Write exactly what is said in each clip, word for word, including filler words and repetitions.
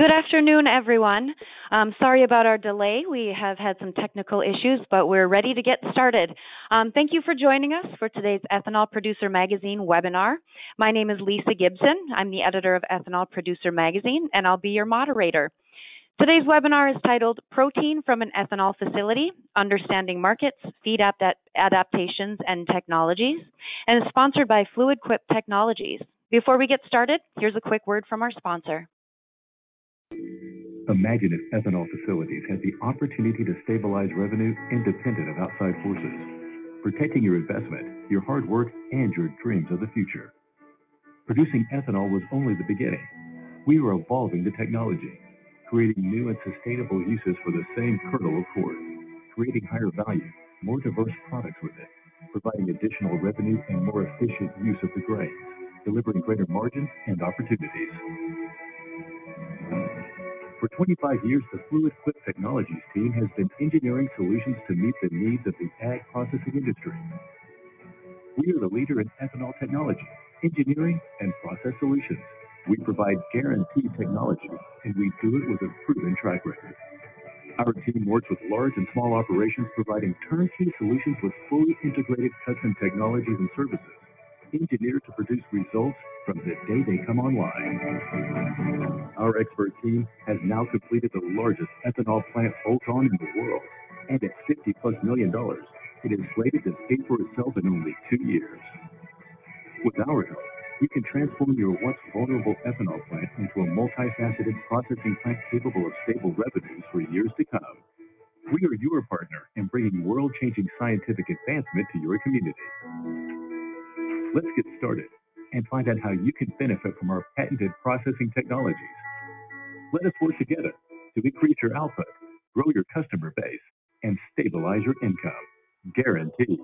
Good afternoon, everyone. Um, sorry about our delay. We have had some technical issues, but we're ready to get started. Um, thank you for joining us for today's Ethanol Producer Magazine webinar. My name is Lisa Gibson. I'm the editor of Ethanol Producer Magazine, and I'll be your moderator. Today's webinar is titled Protein from an Ethanol Facility, Understanding Markets, Feed Adaptations, and Technologies, and is sponsored by Fluid Quip Technologies. Before we get started, here's a quick word from our sponsor. Imagine if ethanol facilities had the opportunity to stabilize revenue independent of outside forces, protecting your investment, your hard work, and your dreams of the future. Producing ethanol was only the beginning. We were evolving the technology, creating new and sustainable uses for the same kernel of corn, creating higher value, more diverse products with it, providing additional revenue and more efficient use of the grains, delivering greater margins and opportunities. For twenty-five years, the Fluid Quip Technologies team has been engineering solutions to meet the needs of the ag processing industry. We are the leader in ethanol technology, engineering, and process solutions. We provide guaranteed technology, and we do it with a proven track record. Our team works with large and small operations, providing turnkey solutions with fully integrated custom technologies and services, engineered to produce results from the day they come online. Our expert team has now completed the largest ethanol plant bolt-on in the world, and at fifty plus million dollars, it is slated to pay for itself in only two years. With our help, you can transform your once vulnerable ethanol plant into a multifaceted processing plant capable of stable revenues for years to come. We are your partner in bringing world-changing scientific advancement to your community. Let's get started and find out how you can benefit from our patented processing technologies. Let us work together to increase your output, grow your customer base, and stabilize your income. Guaranteed.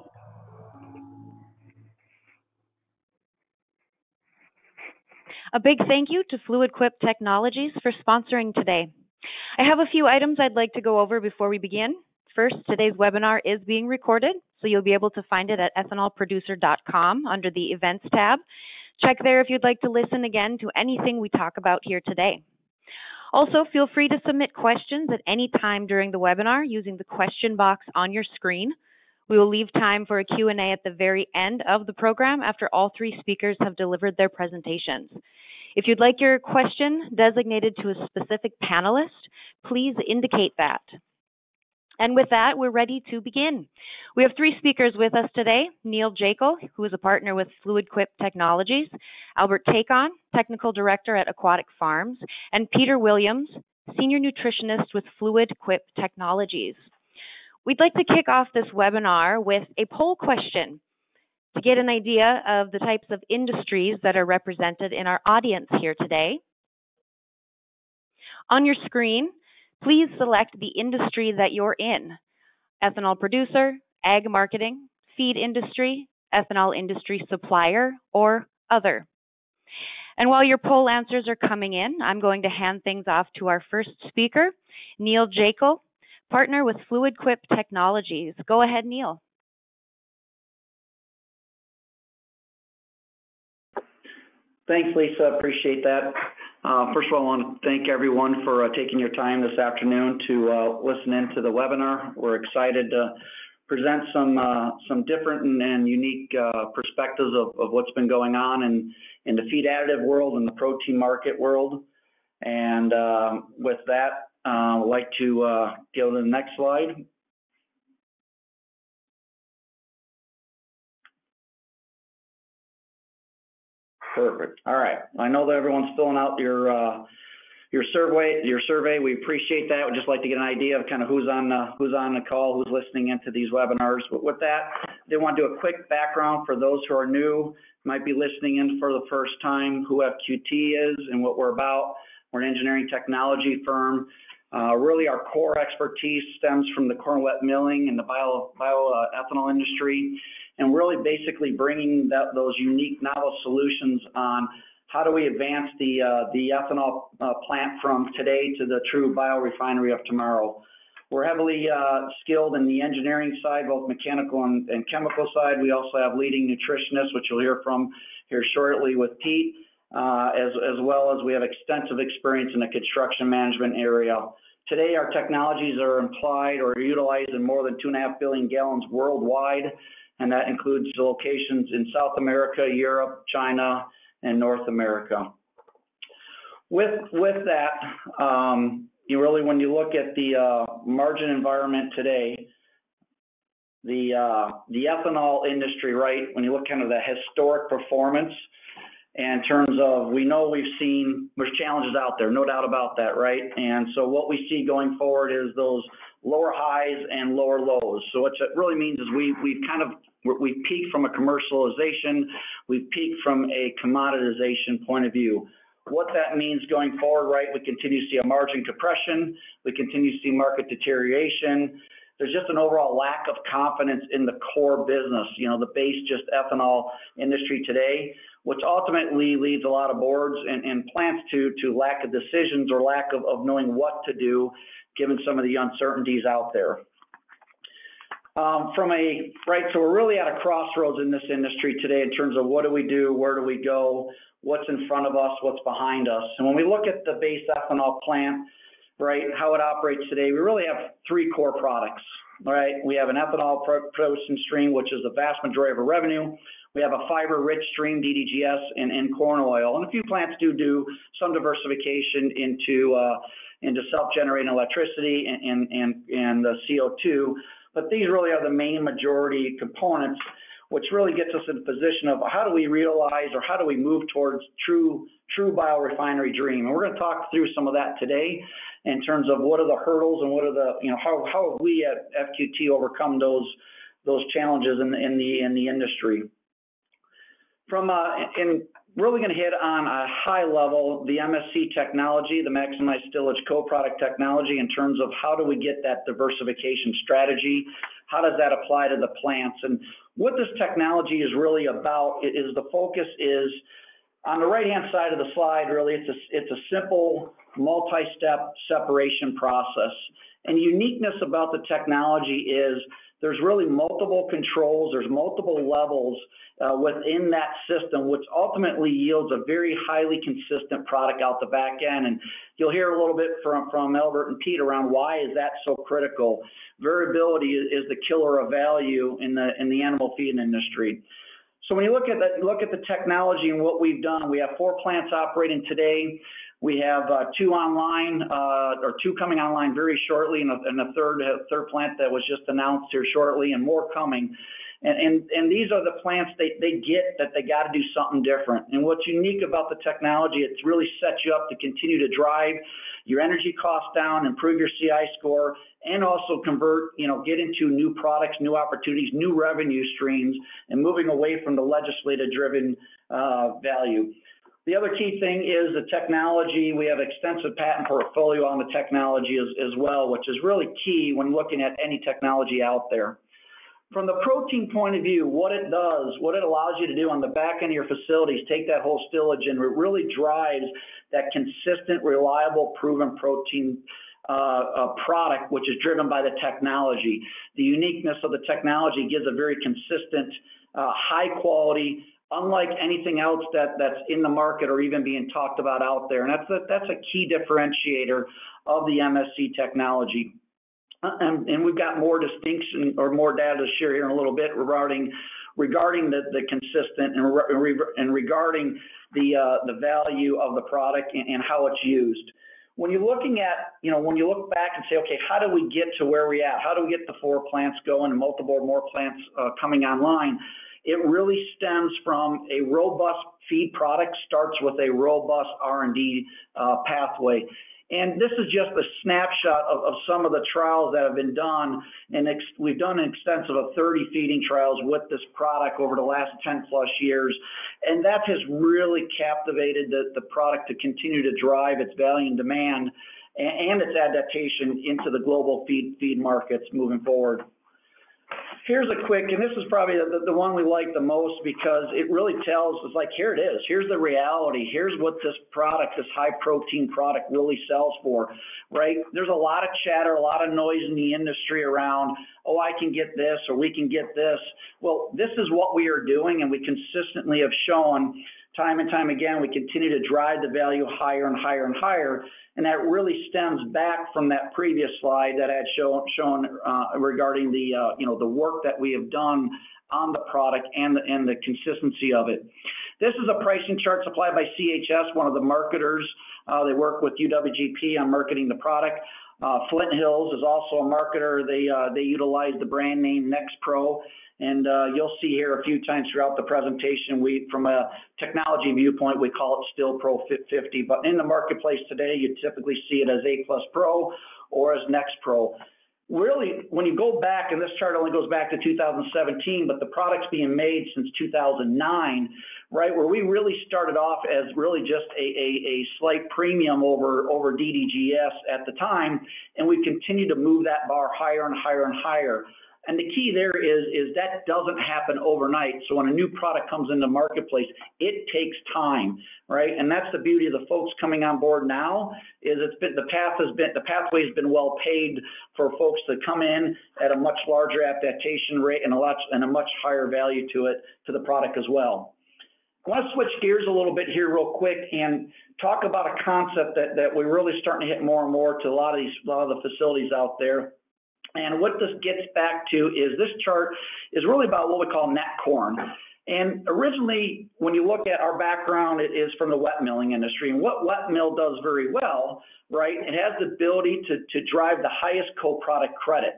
A big thank you to Fluid Quip Technologies for sponsoring today. I have a few items I'd like to go over before we begin. First, today's webinar is being recorded, so you'll be able to find it at ethanol producer dot com under the Events tab. Check there if you'd like to listen again to anything we talk about here today. Also, feel free to submit questions at any time during the webinar using the question box on your screen. We will leave time for a Q and A at the very end of the program after all three speakers have delivered their presentations. If you'd like your question designated to a specific panelist, please indicate that. And with that, we're ready to begin. We have three speakers with us today: Neal Jakel, who is a partner with Fluid Quip Technologies; Albert Tacon, Technical Director at Aquatic Farms; and Peter Williams, Senior Nutritionist with Fluid Quip Technologies. We'd like to kick off this webinar with a poll question to get an idea of the types of industries that are represented in our audience here today. On your screen, please select the industry that you're in: ethanol producer, ag marketing, feed industry, ethanol industry supplier, or other. And while your poll answers are coming in, I'm going to hand things off to our first speaker, Neal Jakel, partner with Fluid Quip Technologies. Go ahead, Neal. Thanks, Lisa. Appreciate that. Uh, first of all, I want to thank everyone for uh, taking your time this afternoon to uh, listen in to the webinar. We're excited to present some uh, some different and, and unique uh, perspectives of, of what's been going on in, in the feed additive world and the protein market world. And uh, with that, uh, I'd like to uh, go to the next slide. Perfect. All right. I know that everyone's filling out your uh, your survey. Your survey. We appreciate that. We'd just like to get an idea of kind of who's on the, who's on the call, who's listening into these webinars. But with that, I did want to do a quick background for those who are new, might be listening in for the first time, who F Q T is and what we're about. We're an engineering technology firm. Uh, really, our core expertise stems from the corn wet milling and the bio, bio uh, ethanol industry, and really basically bringing that, those unique novel solutions on how do we advance the, uh, the ethanol uh, plant from today to the true biorefinery of tomorrow. We're heavily uh, skilled in the engineering side, both mechanical and, and chemical side. We also have leading nutritionists, which you'll hear from here shortly with Pete, uh, as, as well as we have extensive experience in the construction management area. Today, our technologies are implied or utilized in more than two and a half billion gallons worldwide, and that includes locations in South America, Europe, China, and North America. With, with that, um, you really, when you look at the uh, margin environment today, the, uh, the ethanol industry, right, when you look kind of the historic performance in terms of, we know we've seen, there's challenges out there, no doubt about that, right? And so what we see going forward is those lower highs and lower lows. So what it really means is we, we've kind of, we peaked from a commercialization, we've peaked from a commoditization point of view. What that means going forward, right, we continue to see a margin compression, we continue to see market deterioration. There's just an overall lack of confidence in the core business, you know, the base just ethanol industry today, which ultimately leads a lot of boards and, and plants to, to lack of decisions or lack of, of knowing what to do, given some of the uncertainties out there. Um, from a, right, so we're really at a crossroads in this industry today in terms of what do we do, where do we go, what's in front of us, what's behind us. And when we look at the base ethanol plant, right, how it operates today, we really have three core products, right? We have an ethanol production stream, which is the vast majority of our revenue. We have a fiber-rich stream, D D G S, and, and corn oil. And a few plants do do some diversification into, uh, into self-generating electricity and, and, and, and the C O two. But these really are the main majority components, which really gets us in a position of how do we realize or how do we move towards true true biorefinery dream. And we're going to talk through some of that today in terms of what are the hurdles and what are the, you know, how, how have we at F Q T overcome those those challenges in the, in the, in the industry. From uh, and really going to hit on a high level the M S C technology, the maximized stillage co-product technology, in terms of how do we get that diversification strategy, how does that apply to the plants. And what this technology is really about is the focus is on the right hand side of the slide. Really, it's a, it's a simple multi-step separation process, and uniqueness about the technology is there's really multiple controls, there's multiple levels uh, within that system, which ultimately yields a very highly consistent product out the back end. And you'll hear a little bit from, from Albert and Pete around why is that so critical. Variability is the killer of value in the, in the animal feed industry. So when you look at, that, look at the technology and what we've done, we have four plants operating today. We have uh, two online, uh, or two coming online very shortly, and a, and a third a third plant that was just announced here shortly, and more coming. And and, and these are the plants they, they get that they got to do something different. And what's unique about the technology, it's really sets you up to continue to drive your energy costs down, improve your C I score, and also convert, you know, get into new products, new opportunities, new revenue streams, and moving away from the legislative-driven uh, value. The other key thing is the technology. We have extensive patent portfolio on the technology as, as well, which is really key when looking at any technology out there. From the protein point of view, what it does, what it allows you to do on the back end of your facilities, take that whole stillage and it really drives that consistent, reliable, proven protein Uh, a product, which is driven by the technology. The uniqueness of the technology gives a very consistent, uh, high quality, unlike anything else that, that's in the market or even being talked about out there. And that's a, that's a key differentiator of the M S C technology. Uh, and, and we've got more distinction or more data to share here in a little bit regarding regarding the, the consistent and, re and regarding the, uh, the value of the product and, and how it's used. When you're looking at, you know, when you look back and say, okay, how do we get to where we at? How do we get the four plants going and multiple more plants uh, coming online? It really stems from a robust feed product, starts with a robust R and D uh, pathway. And this is just a snapshot of, of some of the trials that have been done. And ex we've done an extensive of thirty feeding trials with this product over the last ten plus years. And that has really captivated the, the product to continue to drive its value and demand and, and its adaptation into the global feed, feed markets moving forward. Here's a quick, and this is probably the, the one we like the most because it really tells, it's like, here it is, here's the reality, here's what this product, this high protein product really sells for, right? There's a lot of chatter, a lot of noise in the industry around, oh, I can get this, or we can get this. Well, this is what we are doing, and we consistently have shown time and time again, we continue to drive the value higher and higher and higher. And that really stems back from that previous slide that I had shown, shown uh, regarding the, uh, you know, the work that we have done on the product and the, and the consistency of it. This is a pricing chart supplied by C H S, one of the marketers. Uh, they work with U W G P on marketing the product. Uh, Flint Hills is also a marketer. They, uh, they utilize the brand name NextPro. And uh, you'll see here a few times throughout the presentation, we, from a technology viewpoint, we call it StilPro fifty. But in the marketplace today, you typically see it as A Plus Pro or as NextPro. Really, when you go back, and this chart only goes back to two thousand seventeen, but the product's being made since two thousand nine, right, where we really started off as really just a, a, a slight premium over, over D D G S at the time, and we continue to move that bar higher and higher and higher. And the key there is, is that doesn't happen overnight. So when a new product comes into the marketplace, it takes time, right? And that's the beauty of the folks coming on board now, is it's been, the path has been, the pathway has been well paved for folks to come in at a much larger adaptation rate and a lot, and a much higher value to it, to the product as well. I want to switch gears a little bit here real quick and talk about a concept that, that we're really starting to hit more and more to a lot of these, a lot of the facilities out there. And what this gets back to is this chart is really about what we call net corn. And originally, when you look at our background, it is from the wet milling industry. And what wet mill does very well, right, it has the ability to, to drive the highest co-product credit.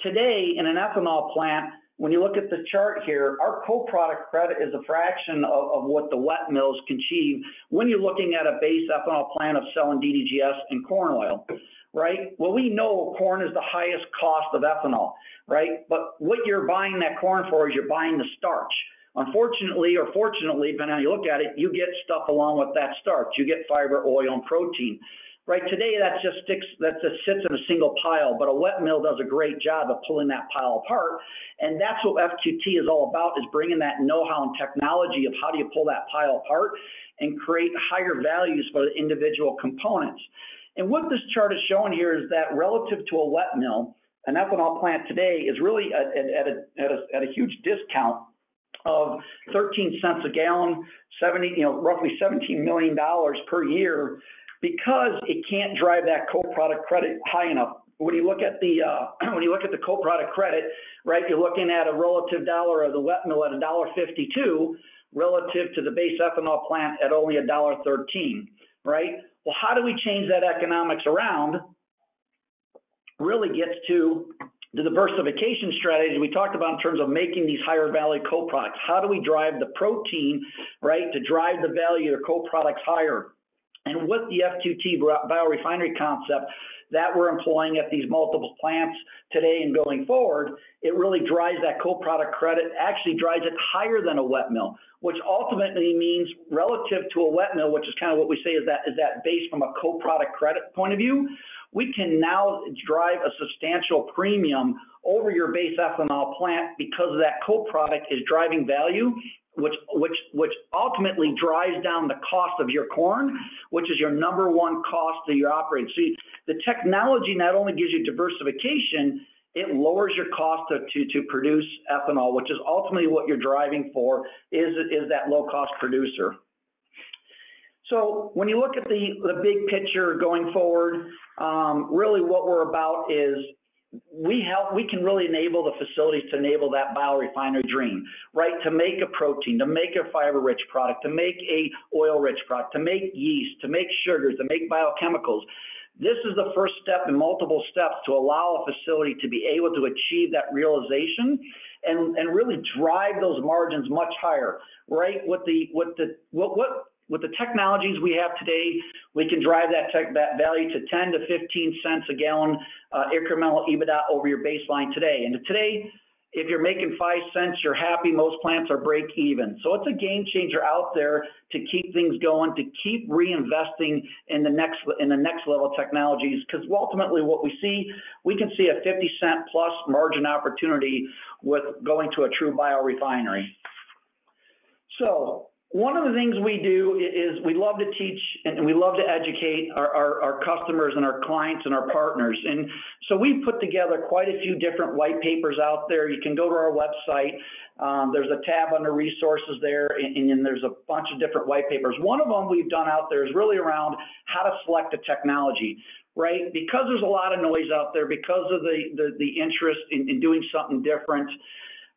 Today, in an ethanol plant, when you look at the chart here, our co-product credit is a fraction of, of what the wet mills can achieve when you're looking at a base ethanol plant of selling D D G S and corn oil. Right? Well, we know corn is the highest cost of ethanol, right? But what you're buying that corn for is you're buying the starch. Unfortunately, or fortunately, depending on how you look at it, you get stuff along with that starch. You get fiber, oil, and protein. Right? Today, that just sticks, that just sits in a single pile, but a wet mill does a great job of pulling that pile apart. And that's what F Q T is all about, is bringing that know-how and technology of how do you pull that pile apart and create higher values for the individual components. And what this chart is showing here is that relative to a wet mill, an ethanol plant today is really at, at, a, at, a, at a huge discount of thirteen cents a gallon, seventy, you know, roughly seventeen million dollars per year, because it can't drive that co-product credit high enough. When you look at the uh, when you look at the co-product credit, right, you're looking at a relative dollar of the wet mill at a dollar fifty-two relative to the base ethanol plant at only a dollar thirteen, right? Well, how do we change that economics around? Really gets to the diversification strategy we talked about in terms of making these higher value co-products. How do we drive the protein, right, to drive the value of co-products higher? And with the F Q T biorefinery concept that we're employing at these multiple plants today and going forward, it really drives that co-product credit, actually drives it higher than a wet mill, which ultimately means relative to a wet mill, which is kind of what we say is that is that base from a co-product credit point of view, we can now drive a substantial premium over your base ethanol plant because that co-product is driving value, which which which ultimately drives down the cost of your corn, which is your number one cost that you're operating. So you, the technology not only gives you diversification, it lowers your cost to, to, to produce ethanol, which is ultimately what you're driving for, is, is that low-cost producer. So when you look at the, the big picture going forward, um, really what we're about is we help, we can really enable the facilities to enable that biorefinery dream, right? To make a protein, to make a fiber-rich product, to make a oil-rich product, to make yeast, to make sugars, to make biochemicals. This is the first step in multiple steps to allow a facility to be able to achieve that realization and, and really drive those margins much higher, right? With the, with the, what, what, with the technologies we have today, we can drive that tech, that value to ten to fifteen cents a gallon uh, incremental EBITDA over your baseline today. And today, if you're making five cents, you're happy. Most plants are break even. So it's a game changer out there to keep things going, to keep reinvesting in the next in the next level technologies. Because ultimately, what we see, we can see a fifty cent plus margin opportunity with going to a true biorefinery. So One of the things we do is we love to teach and we love to educate our, our, our customers and our clients and our partners. And so we put together quite a few different white papers out there. You can go to our website. Um, there's a tab under resources there, and, and there's a bunch of different white papers. One of them we've done out there is really around how to select a technology, right? Because there's a lot of noise out there, because of the, the, the interest in, in doing something different.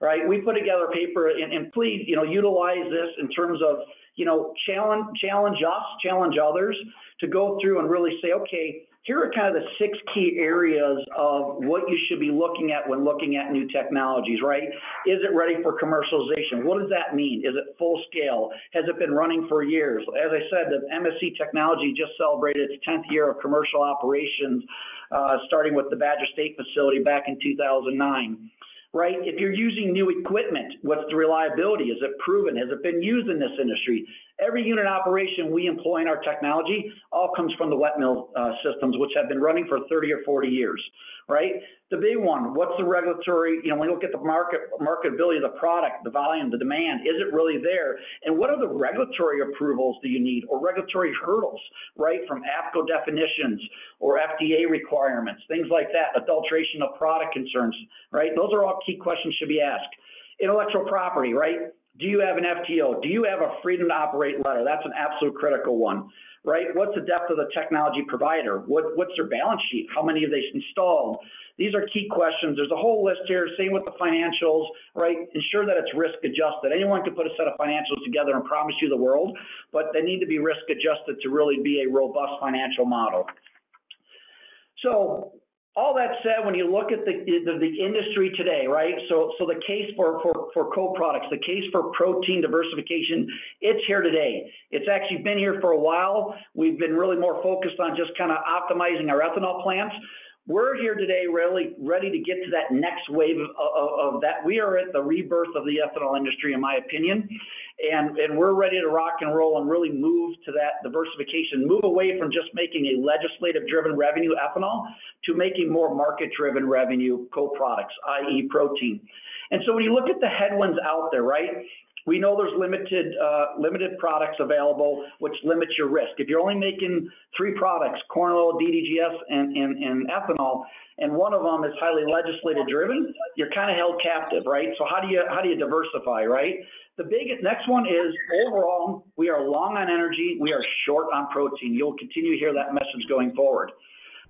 Right, we put together a paper, and, and please, you know, utilize this in terms of, you know, challenge, challenge us, challenge others to go through and really say, okay, here are kind of the six key areas of what you should be looking at when looking at new technologies, right? Is it ready for commercialization? What does that mean? Is it full scale? Has it been running for years? As I said, the M S C technology just celebrated its tenth year of commercial operations, uh, starting with the Badger State facility back in two thousand nine. Right? If you're using new equipment, what's the reliability? Is it proven? Has it been used in this industry? Every unit operation we employ in our technology all comes from the wet mill uh, systems, which have been running for thirty or forty years, right? The big one, what's the regulatory, you know, when you look at the market, marketability of the product, the volume, the demand, is it really there? And what are the regulatory approvals do you need, or regulatory hurdles, right? From A P C O definitions or F D A requirements, things like that, adulteration of product concerns, right? Those are all key questions should be asked. Intellectual property, right? Do you have an F T O? Do you have a freedom to operate letter? That's an absolute critical one, right? What's the depth of the technology provider? What, what's their balance sheet? How many have they installed? These are key questions. There's a whole list here. Same with the financials, right? Ensure that it's risk adjusted. Anyone can put a set of financials together and promise you the world, but they need to be risk adjusted to really be a robust financial model. So, all that said, when you look at the, the, the industry today, right, so, so the case for, for, for co-products, the case for protein diversification, it's here today. It's actually been here for a while. We've been really more focused on just kind of optimizing our ethanol plants. We're here today really ready to get to that next wave of, of, of that. We are at the rebirth of the ethanol industry, in my opinion, and, and we're ready to rock and roll and really move to that diversification, move away from just making a legislative-driven revenue ethanol to making more market-driven revenue co-products, that is protein. And so when you look at the headwinds out there, right, we know there's limited uh, limited products available, which limits your risk. If you're only making three products, corn oil, D D G S, and, and, and ethanol, and one of them is highly legislative driven, you're kind of held captive, right? So how do you how do you diversify, right? The biggest next one is overall, we are long on energy, we are short on protein. You'll continue to hear that message going forward.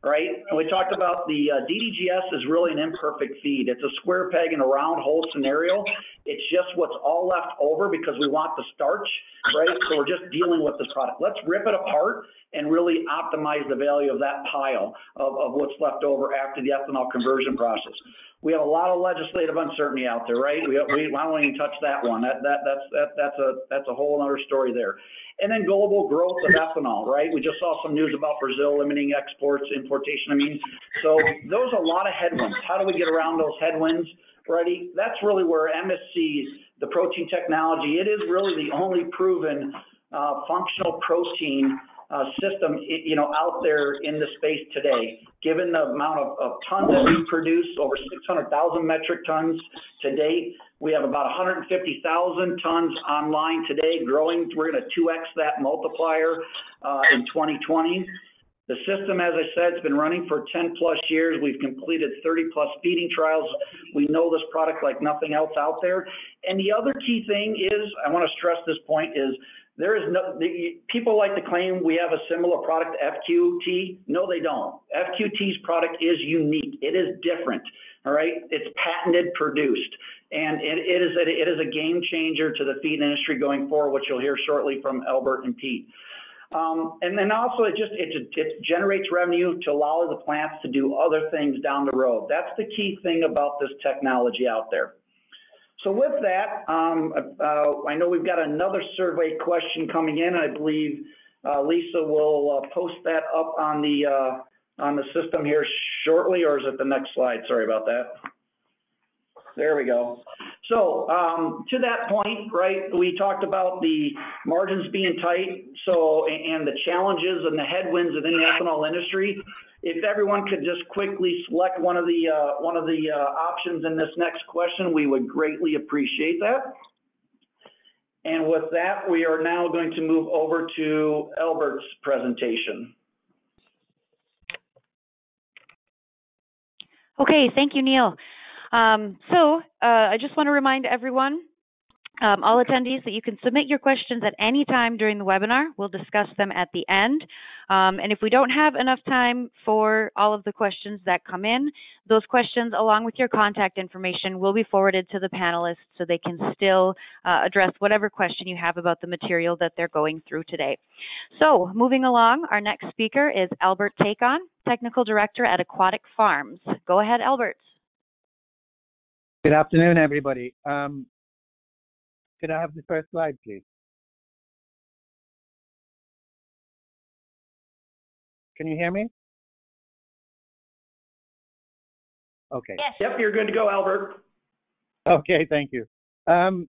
Right, and we talked about the uh, D D G S is really an imperfect feed. It's a square peg in a round hole scenario. It's just what's all left over because we want the starch, right? So we're just dealing with this product. Let's rip it apart and really optimize the value of that pile of, of what's left over after the ethanol conversion process. We have a lot of legislative uncertainty out there, right? We, we I won't even touch that one. That that that's that, that's a that's a whole other story there. And then global growth of ethanol, right? We just saw some news about Brazil limiting exports, importation. I mean, so those are a lot of headwinds. How do we get around those headwinds, Freddie? That's really where M S C, the protein technology, it is really the only proven uh, functional protein Uh, system, you know, out there in the space today, given the amount of, of tons that we produce, over six hundred thousand metric tons to date. We have about one hundred fifty thousand tons online today, growing. We're going to two X that multiplier uh, in twenty twenty. The system, as I said, has been running for ten plus years. We've completed thirty plus feeding trials. We know this product like nothing else out there. And the other key thing is, I want to stress this point, is there is no, the, people like to claim we have a similar product to F Q T. No, they don't. F Q T's product is unique. It is different. All right. It's patented, produced, and it, it is a, it is a game changer to the feed industry going forward, which you'll hear shortly from Albert and Pete. Um, and then also, it just it, it generates revenue to allow the plants to do other things down the road. That's the key thing about this technology out there. So with that, um, uh, I know we've got another survey question coming in. I believe uh, Lisa will uh, post that up on the uh, on the system here shortly, or is it the next slide? Sorry about that. There we go. So um, to that point, right, we talked about the margins being tight, so and the challenges and the headwinds within the ethanol industry. If everyone could just quickly select one of the uh, one of the uh, options in this next question, we would greatly appreciate that. And with that, we are now going to move over to Albert's presentation. Okay, thank you, Neal. Um, so uh, I just want to remind everyone, um, all attendees, that you can submit your questions at any time during the webinar. We'll discuss them at the end. Um, and if we don't have enough time for all of the questions that come in, those questions along with your contact information will be forwarded to the panelists so they can still uh, address whatever question you have about the material that they're going through today. So moving along, our next speaker is Albert Tacon, Technical Director at Aquatic Farms. Go ahead, Albert. Good afternoon, everybody. Um, could I have the first slide, please? Can you hear me? Okay. Yes. Yep, you're good to go, Albert. Okay, thank you. Um,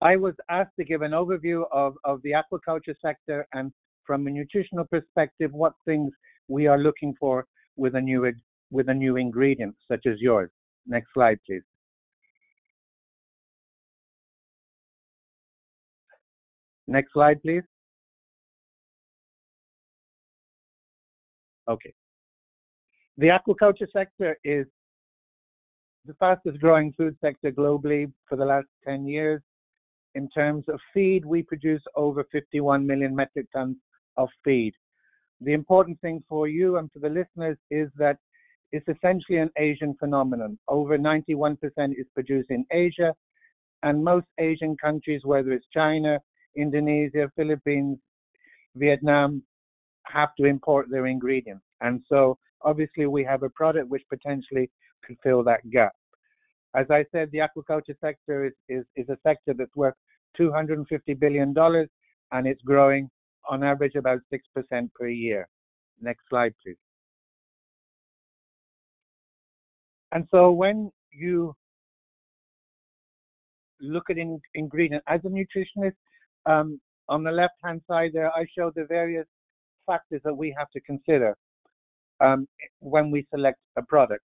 I was asked to give an overview of, of the aquaculture sector and from a nutritional perspective, what things we are looking for with a new, with a new ingredient such as yours. Next slide, please. Next slide, please. Okay. The aquaculture sector is the fastest growing food sector globally for the last ten years. In terms of feed, we produce over fifty-one million metric tons of feed. The important thing for you and for the listeners is that it's essentially an Asian phenomenon. Over ninety-one percent is produced in Asia, and most Asian countries, whether it's China, Indonesia, Philippines, Vietnam, have to import their ingredients. And so obviously we have a product which potentially could fill that gap. As I said, the aquaculture sector is, is, is a sector that's worth two hundred fifty billion dollars, and it's growing on average about six percent per year. Next slide, please. And so when you look at in, ingredient, as a nutritionist, um, on the left-hand side there, I show the various factors that we have to consider um, when we select a product.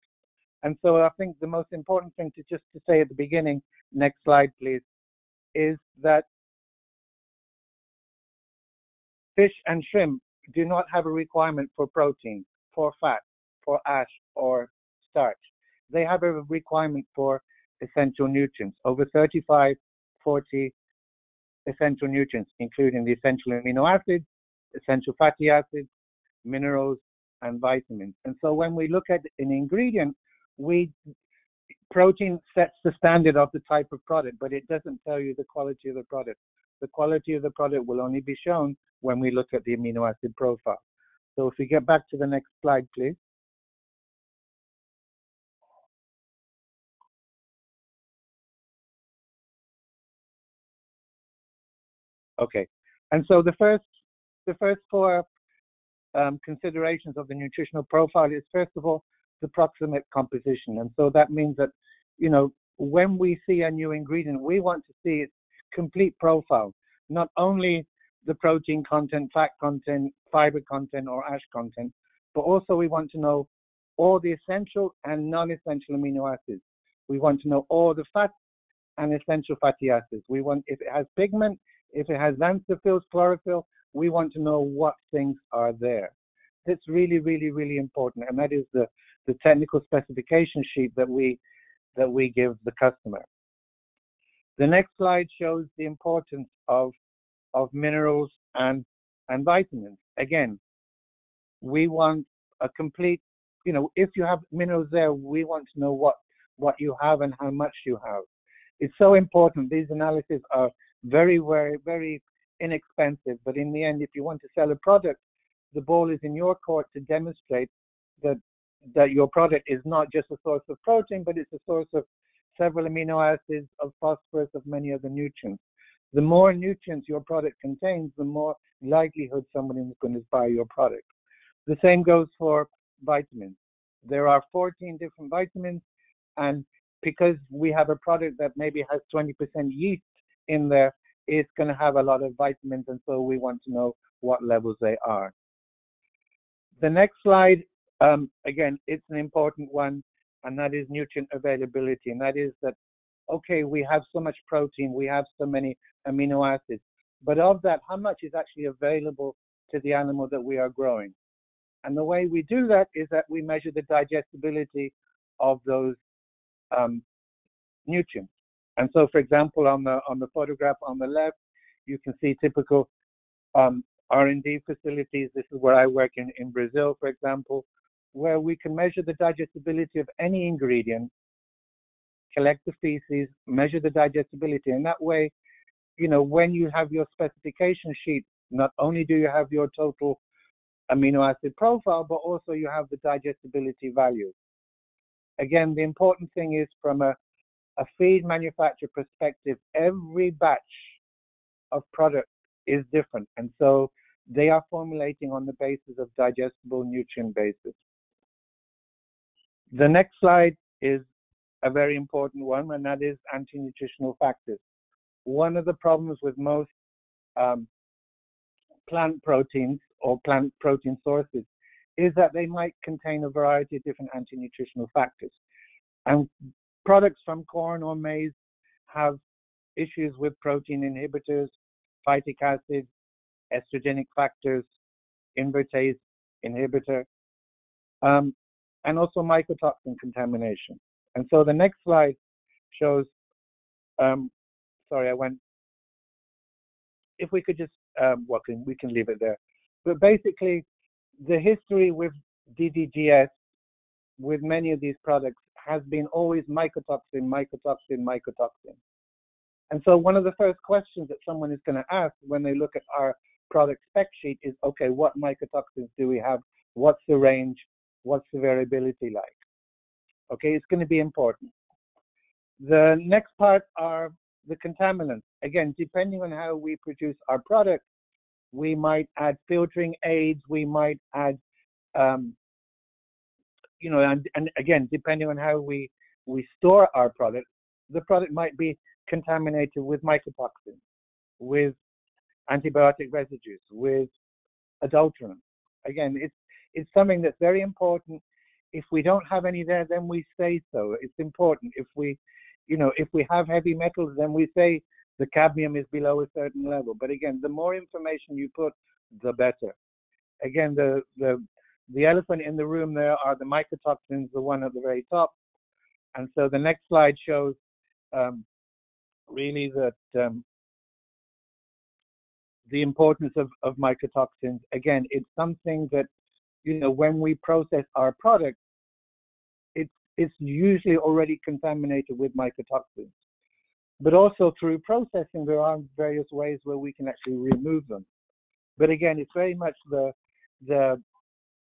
And so I think the most important thing to just to say at the beginning, next slide, please, is that fish and shrimp do not have a requirement for protein, for fat, for ash, or starch. They have a requirement for essential nutrients, over thirty-five, forty essential nutrients, including the essential amino acids, essential fatty acids, minerals, and vitamins. And so when we look at an ingredient, we protein sets the standard of the type of product, but it doesn't tell you the quality of the product. The quality of the product will only be shown when we look at the amino acid profile. So if we get back to the next slide, please. Okay, and so the first the first four um, considerations of the nutritional profile is, first of all, the proximate composition. And so that means that, you know, when we see a new ingredient, we want to see its complete profile, not only the protein content, fat content, fiber content, or ash content, but also we want to know all the essential and non-essential amino acids. We want to know all the fats and essential fatty acids. We want, if it has pigment, if it has xanthophylls, chlorophyll, we want to know what things are there. It's really, really, really important, and that is the, the technical specification sheet that we, that we give the customer. The next slide shows the importance of, of minerals and, and vitamins. Again, we want a complete, you know, if you have minerals there, we want to know what, what you have and how much you have. It's so important. These analyses are very, very, very inexpensive, but in the end, if you want to sell a product, the ball is in your court to demonstrate that that your product is not just a source of protein, but it's a source of several amino acids, of phosphorus, of many other nutrients. The more nutrients your product contains, the more likelihood someone is going to buy your product. The same goes for vitamins. There are fourteen different vitamins, and because we have a product that maybe has twenty percent yeast in there, it's going to have a lot of vitamins, and so we want to know what levels they are. The next slide, um, again, it's an important one, and that is nutrient availability, and that is that okay, we have so much protein, we have so many amino acids, but of that, how much is actually available to the animal that we are growing? And the way we do that is that we measure the digestibility of those um, nutrients. And so, for example, on the on the photograph on the left, you can see typical um, R and D facilities. This is where I work in, in Brazil, for example, where we can measure the digestibility of any ingredient, collect the feces, measure the digestibility. And that way, you know, when you have your specification sheet, not only do you have your total amino acid profile, but also you have the digestibility value. Again, the important thing is, from a, a feed manufacturer perspective, every batch of product is different. And so they are formulating on the basis of digestible nutrient basis. The next slide is a very important one, and that is anti-nutritional factors. One of the problems with most um, plant proteins or plant protein sources is that they might contain a variety of different anti-nutritional factors. And products from corn or maize have issues with protein inhibitors, phytic acid, estrogenic factors, invertase inhibitor, um, and also mycotoxin contamination. And so the next slide shows, um, sorry, I went, if we could just, um, well, can, we can leave it there. But basically, the history with D D G S, with many of these products, has been always mycotoxin, mycotoxin, mycotoxin. And so one of the first questions that someone is going to ask when they look at our product spec sheet is, okay, what mycotoxins do we have? What's the range? What's the variability like? Okay, it's going to be important. The next part are the contaminants. Again, depending on how we produce our product, we might add filtering aids, we might add, um, you know, and, and again, depending on how we, we store our product, the product might be contaminated with mycotoxins, with antibiotic residues, with adulterants. Again, it's, it's something that's very important. If we don't have any there, then we say so. It's important. If we, you know, if we have heavy metals, then we say the cadmium is below a certain level. But again, the more information you put, the better. Again, the the, the elephant in the room there are the mycotoxins, the one at the very top. And so the next slide shows um, really that um, the importance of, of mycotoxins. Again, it's something that, you know, when we process our product, it's, it's usually already contaminated with mycotoxins. But also through processing, there are various ways where we can actually remove them. But again, it's very much the the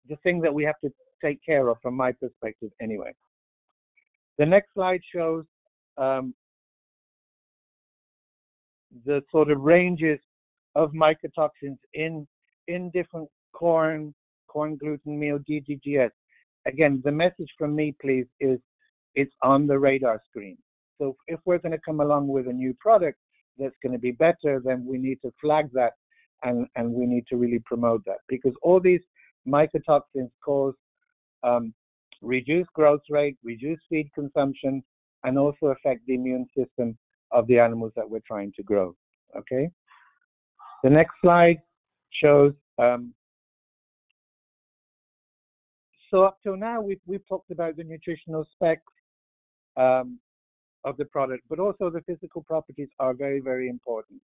the thing that we have to take care of, from my perspective anyway. The next slide shows um, the sort of ranges of mycotoxins in in different corn, corn gluten meal, D D G S. Again, the message from me, please, is it's on the radar screen. So if we're going to come along with a new product that's going to be better, then we need to flag that, and, and we need to really promote that, because all these mycotoxins cause um, reduced growth rate, reduced feed consumption, and also affect the immune system of the animals that we're trying to grow. Okay. The next slide shows. Um, so up till now, we've, we've talked about the nutritional specs. Um, of the product, but also the physical properties are very, very important.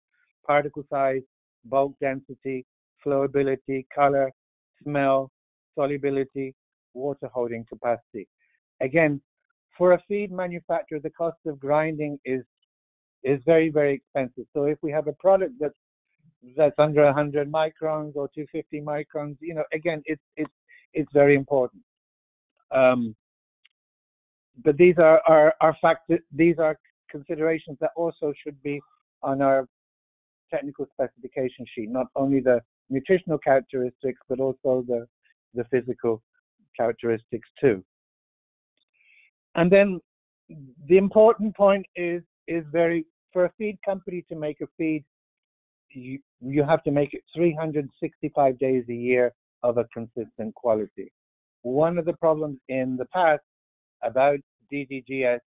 Particle size, bulk density, flowability, color, smell, solubility, water holding capacity. Again, for a feed manufacturer, the cost of grinding is is very, very expensive. So if we have a product that's that's under one hundred microns or two hundred fifty microns, you know, again, it's it's it's very important. Um, But these are, are, are factors, these are considerations that also should be on our technical specification sheet, not only the nutritional characteristics, but also the, the physical characteristics too. And then the important point is, is very, for a feed company to make a feed, you, you have to make it three hundred sixty-five days a year of a consistent quality. One of the problems in the past about D D G S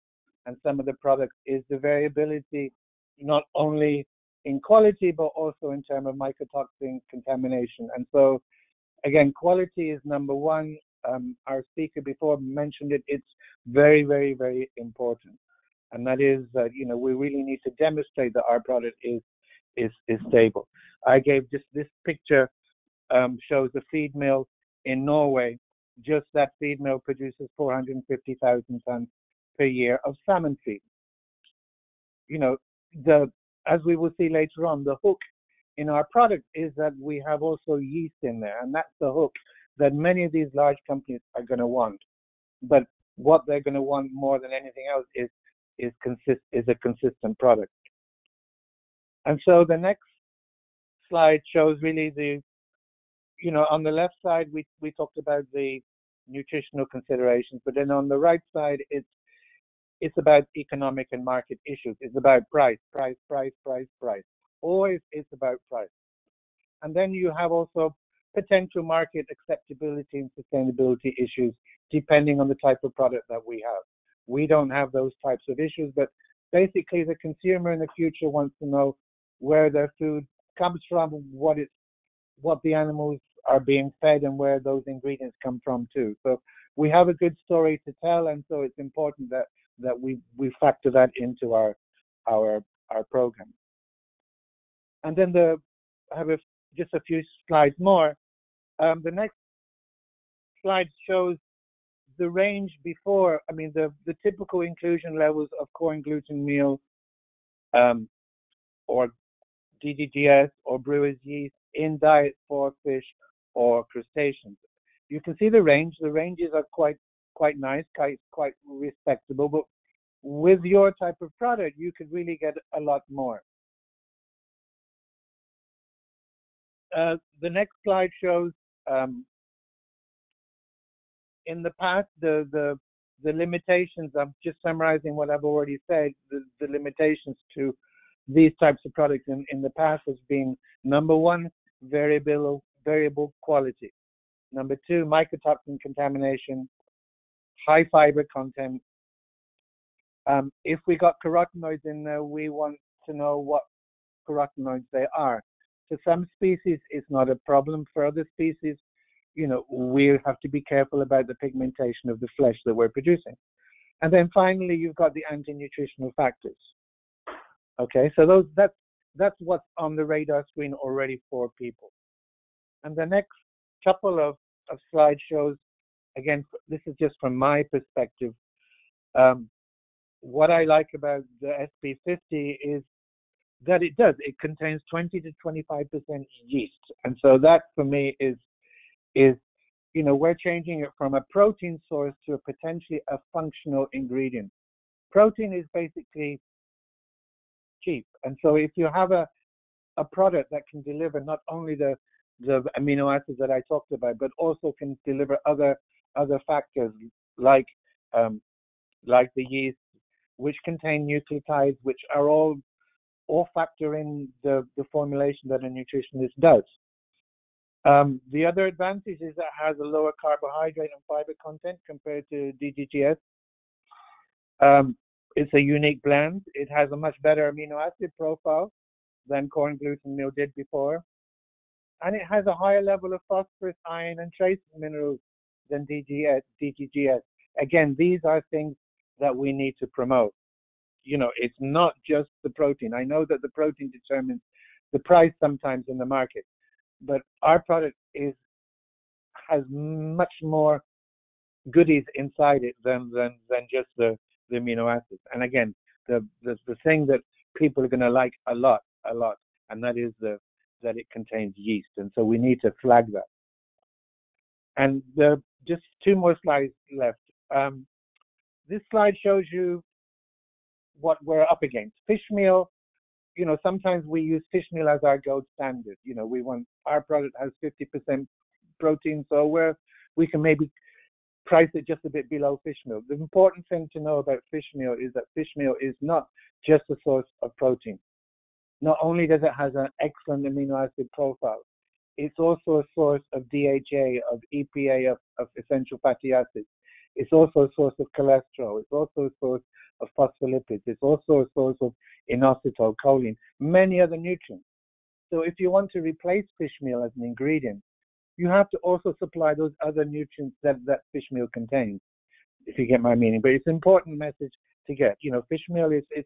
and some of the products is the variability, not only in quality, but also in terms of mycotoxin contamination. And so, again, quality is number one. Um, our speaker before mentioned it. It's very, very, very important. And that is that, you know, we really need to demonstrate that our product is is, is stable. I gave just this picture, um, shows a feed mill in Norway. Just that feed mill produces four hundred fifty thousand tons per year of salmon feed. You know, the as we will see later on, the hook in our product is that we have also yeast in there, and that's the hook that many of these large companies are going to want. But what they're going to want more than anything else is is consist is a consistent product. And so the next slide shows really the, you know, on the left side we we talked about the nutritional considerations, but then on the right side it's it's about economic and market issues. It's about price, price, price, price, price. Always it's about price. And then you have also potential market acceptability and sustainability issues, depending on the type of product that we have. We don't have those types of issues, but basically the consumer in the future wants to know where their food comes from, what it's, what the animals are being fed, and where those ingredients come from too. So we have a good story to tell, and so it's important that that we, we factor that into our our our program. And then the I have a, just a few slides more. Um, the next slide shows the range before. I mean, the the typical inclusion levels of corn gluten meal, um, or D D G S or brewer's yeast in diet for fish or crustaceans. You can see the range. The ranges are quite quite nice, quite quite respectable, but with your type of product, you could really get a lot more. Uh, the next slide shows um, in the past the, the the limitations. I'm just summarizing what I've already said. The, the limitations to these types of products in, in the past has been number one, variable variable quality, number two, mycotoxin contamination, high fiber content. Um, if we got carotenoids in there, we want to know what carotenoids they are. For some species, it's not a problem. For other species, you know, we have to be careful about the pigmentation of the flesh that we're producing. And then finally, you've got the anti-nutritional factors. Okay, so those that's that's what's on the radar screen already for people. And the next couple of, of slides shows. Again, this is just from my perspective. Um, what I like about the S P fifty is that it does. It contains twenty to twenty-five percent yeast. And so that for me is, is, you know, we're changing it from a protein source to a potentially a functional ingredient. Protein is basically cheap. And so if you have a, a product that can deliver not only the, the amino acids that I talked about, but also can deliver other other factors like um, like the yeast, which contain nucleotides, which are all all factor in the, the formulation that a nutritionist does. Um, the other advantage is that it has a lower carbohydrate and fiber content compared to D D G S. Um, it's a unique blend. It has a much better amino acid profile than corn gluten meal did before. And it has a higher level of phosphorus, iron, and trace minerals than D D G S. Again, these are things that we need to promote. You know, it's not just the protein. I know that the protein determines the price sometimes in the market, but our product is has much more goodies inside it than than, than just the, the amino acids. And again, the, the the thing that people are going to like a lot, a lot, and that is the that it contains yeast. And so we need to flag that. And the, just two more slides left. Um, this slide shows you what we're up against. Fish meal, you know, sometimes we use fish meal as our gold standard. You know, we want our product has fifty percent protein, so we're, we can maybe price it just a bit below fish meal. The important thing to know about fish meal is that fish meal is not just a source of protein. Not only does it have an excellent amino acid profile, it's also a source of D H A, of E P A, of, of essential fatty acids. It's also a source of cholesterol. It's also a source of phospholipids. It's also a source of inositol choline, many other nutrients. So if you want to replace fish meal as an ingredient, you have to also supply those other nutrients that that fish meal contains, if you get my meaning. But it's an important message to get. You know, fish meal is is,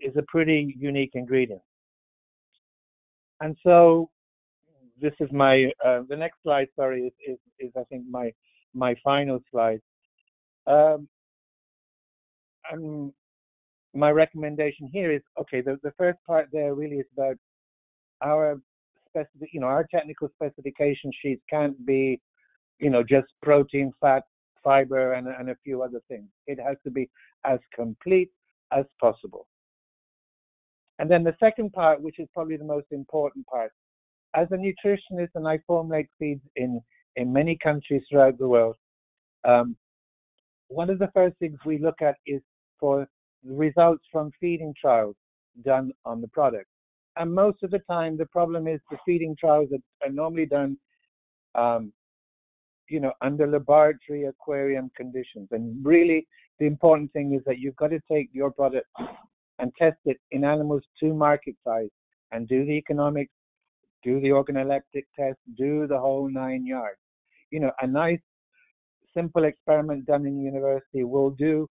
is a pretty unique ingredient. And so this is my, uh, the next slide, sorry, is, is, is I think my my final slide. Um, and my recommendation here is, okay, the, the first part there really is about our specific, you know, our technical specification sheets can't be, you know, just protein, fat, fiber, and, and a few other things. It has to be as complete as possible. And then the second part, which is probably the most important part, as a nutritionist, and I formulate feeds in, in many countries throughout the world, um, one of the first things we look at is for results from feeding trials done on the product. And most of the time, the problem is the feeding trials are, are normally done, um, you know, under laboratory aquarium conditions. And really, the important thing is that you've got to take your product and test it in animals to market size and do the economics, do the organoleptic test, do the whole nine yards. You know, a nice, simple experiment done in university will do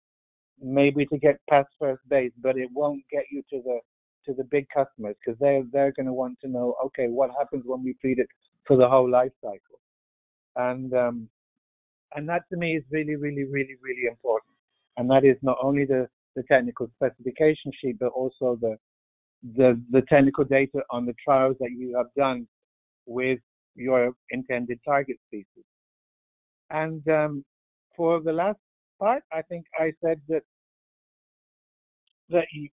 maybe to get past first base, but it won't get you to the to the big customers, because they're, they're going to want to know, okay, what happens when we feed it for the whole life cycle? And, um, and that to me is really, really, really, really important. And that is not only the, the technical specification sheet, but also the The, the technical data on the trials that you have done with your intended target species. And um, for the last part, I think I said that that you,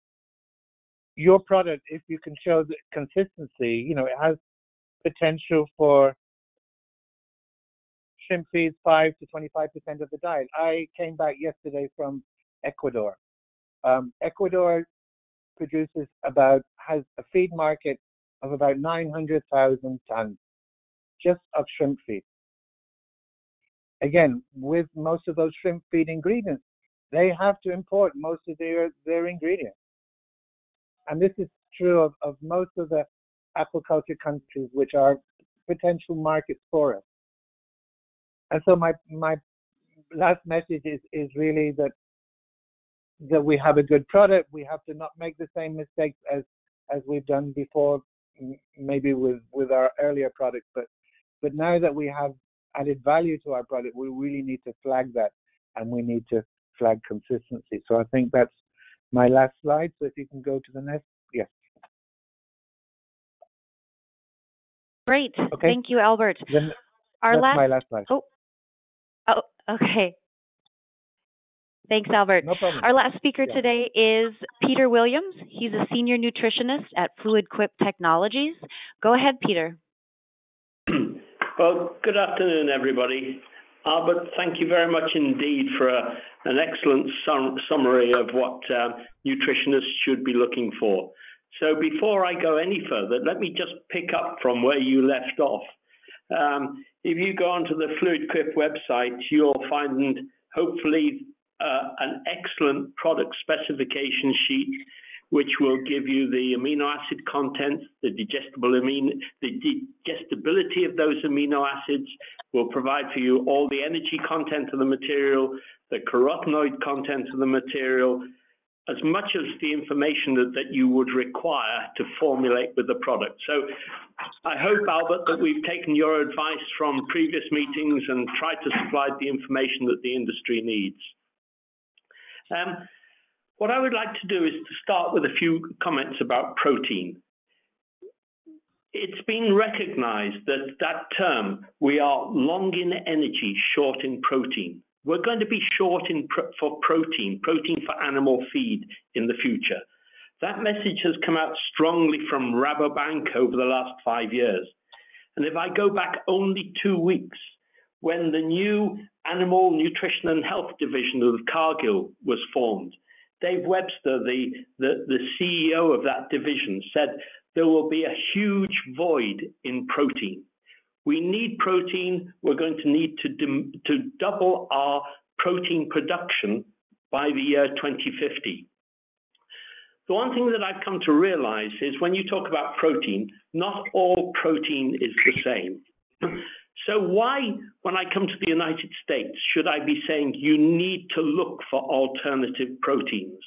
your product, if you can show the consistency, you know, it has potential for shrimp feeds five to twenty-five percent of the diet. I came back yesterday from Ecuador. Um, Ecuador produces about, has a feed market of about nine hundred thousand tons just of shrimp feed. Again, with most of those shrimp feed ingredients, they have to import most of their, their ingredients. And this is true of, of most of the aquaculture countries, which are potential markets for us. And so my, my last message is, is really that that we have a good product. We have to not make the same mistakes as as we've done before, maybe with with our earlier products, but but now that we have added value to our product, we really need to flag that, and we need to flag consistency. So I think that's my last slide. So if you can go to the next. Yes. Great. Okay. Thank you, Albert. Then our that's last my last slide. Oh. Oh, okay. Thanks, Albert. No problem. Our last speaker yeah. today is Peter Williams. He's a senior nutritionist at Fluid Quip Technologies. Go ahead, Peter. Well, good afternoon, everybody. Albert, thank you very much indeed for a, an excellent sum, summary of what uh, nutritionists should be looking for. So before I go any further, let me just pick up from where you left off. Um, if you go onto the Fluid Quip website, you'll find, hopefully, Uh, an excellent product specification sheet, which will give you the amino acid content, the digestible amino, the digestibility of those amino acids, will provide for you all the energy content of the material, the carotenoid content of the material, as much as the information that, that you would require to formulate with the product. So I hope, Albert, that we've taken your advice from previous meetings and tried to supply the information that the industry needs. Um, what I would like to do is to start with a few comments about protein. It's been recognized that that term, we are long in energy, short in protein. We're going to be short in pro for protein, protein for animal feed in the future. That message has come out strongly from Rabobank over the last five years. And if I go back only two weeks, when the new Animal Nutrition and Health Division of Cargill was formed, Dave Webster, the, the, the C E O of that division, said there will be a huge void in protein. We need protein. We're going to need to, to double our protein production by the year twenty fifty. The one thing that I've come to realize is when you talk about protein, not all protein is the same. So why, when I come to the United States, should I be saying you need to look for alternative proteins?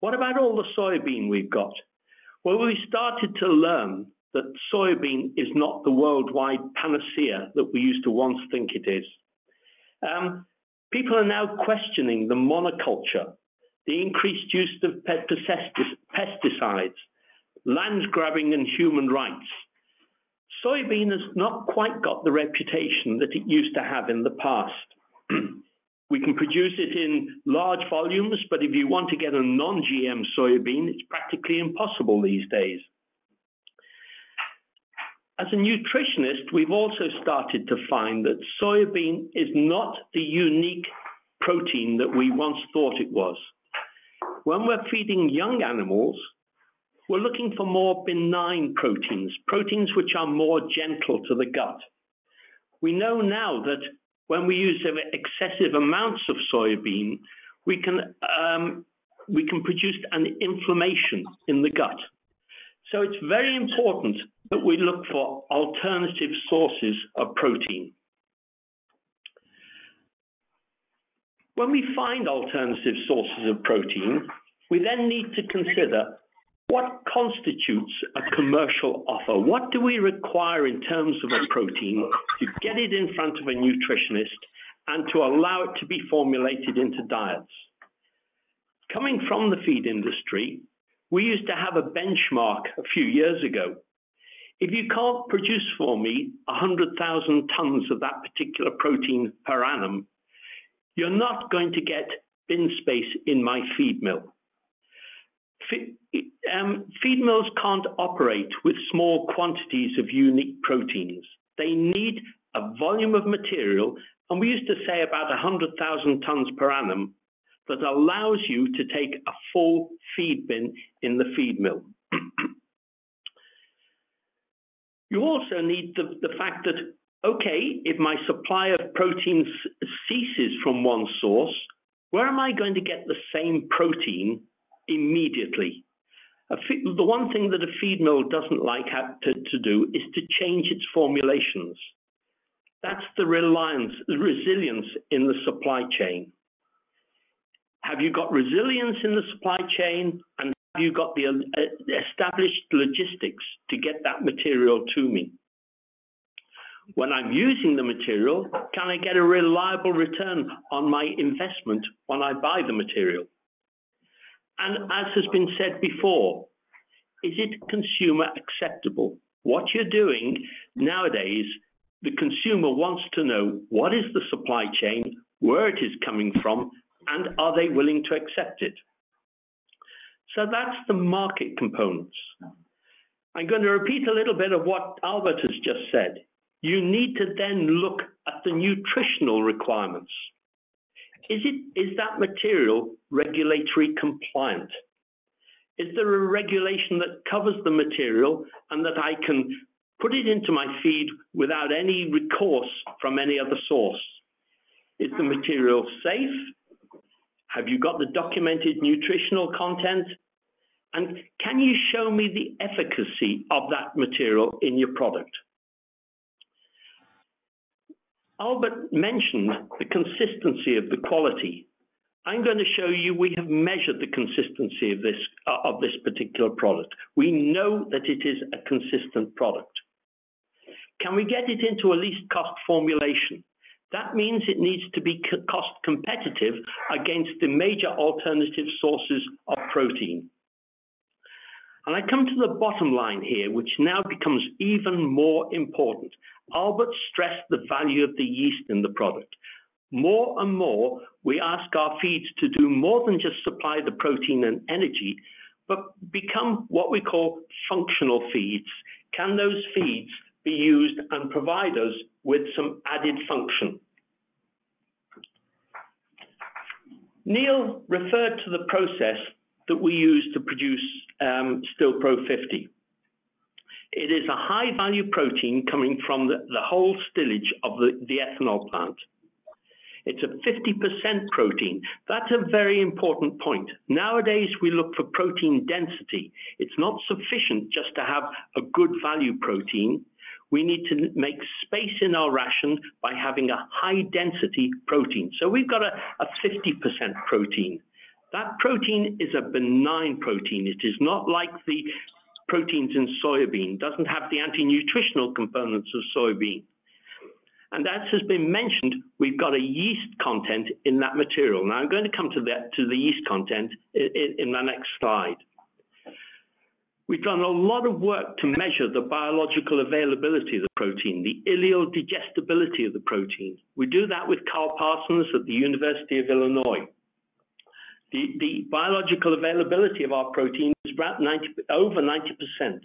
What about all the soybean we've got? Well, we started to learn that soybean is not the worldwide panacea that we used to once think it is. Um, people are now questioning the monoculture, the increased use of pesticides, land grabbing and human rights. Soybean has not quite got the reputation that it used to have in the past. We can produce it in large volumes, but if you want to get a non G M soybean, it's practically impossible these days. As a nutritionist, we've also started to find that soybean is not the unique protein that we once thought it was. When we're feeding young animals, we're looking for more benign proteins, proteins which are more gentle to the gut. We know now that when we use excessive amounts of soybean, we can, um, we can produce an inflammation in the gut. So it's very important that we look for alternative sources of protein. When we find alternative sources of protein, we then need to consider what constitutes a commercial offer. What do we require in terms of a protein to get it in front of a nutritionist and to allow it to be formulated into diets? Coming from the feed industry, we used to have a benchmark a few years ago. If you can't produce for me one hundred thousand tons of that particular protein per annum, you're not going to get bin space in my feed mill. Um, feed mills can't operate with small quantities of unique proteins. They need a volume of material, and we used to say about one hundred thousand tons per annum, that allows you to take a full feed bin in the feed mill. You also need the, the fact that, okay, if my supply of proteins ceases from one source, where am I going to get the same protein immediately? A feed, the one thing that a feed mill doesn't like to, to do is to change its formulations. That's the reliance, the resilience in the supply chain. Have you got resilience in the supply chain, and have you got the established logistics to get that material to me? When I'm using the material, can I get a reliable return on my investment when I buy the material? And as has been said before, is it consumer acceptable? What you're doing nowadays, the consumer wants to know what is the supply chain, where it is coming from, and are they willing to accept it? So that's the market components. I'm going to repeat a little bit of what Albert has just said. You need to then look at the nutritional requirements. Is it, is that material regulatory compliant? Is there a regulation that covers the material and that I can put it into my feed without any recourse from any other source? Is the material safe? Have you got the documented nutritional content? And can you show me the efficacy of that material in your product? Albert mentioned the consistency of the quality. I'm going to show you we have measured the consistency of this, uh, of this particular product. We know that it is a consistent product. Can we get it into a least cost formulation? That means it needs to be cost competitive against the major alternative sources of protein. And I come to the bottom line here, which now becomes even more important. Albert stressed the value of the yeast in the product. More and more, we ask our feeds to do more than just supply the protein and energy, but become what we call functional feeds. Can those feeds be used and provide us with some added function? Neal referred to the process that we use to produce um, StilPro fifty. It is a high-value protein coming from the, the whole stillage of the, the ethanol plant. It's a fifty percent protein. That's a very important point. Nowadays, we look for protein density. It's not sufficient just to have a good value protein. We need to make space in our ration by having a high-density protein. So we've got a, a fifty percent protein. That protein is a benign protein. It is not like the proteins in soybean, doesn't have the anti-nutritional components of soybean. And as has been mentioned, we've got a yeast content in that material. Now, I'm going to come to that, to the yeast content in, in my next slide. We've done a lot of work to measure the biological availability of the protein, the ileal digestibility of the protein. We do that with Carl Parsons at the University of Illinois. The, the biological availability of our protein is about ninety, over ninety percent.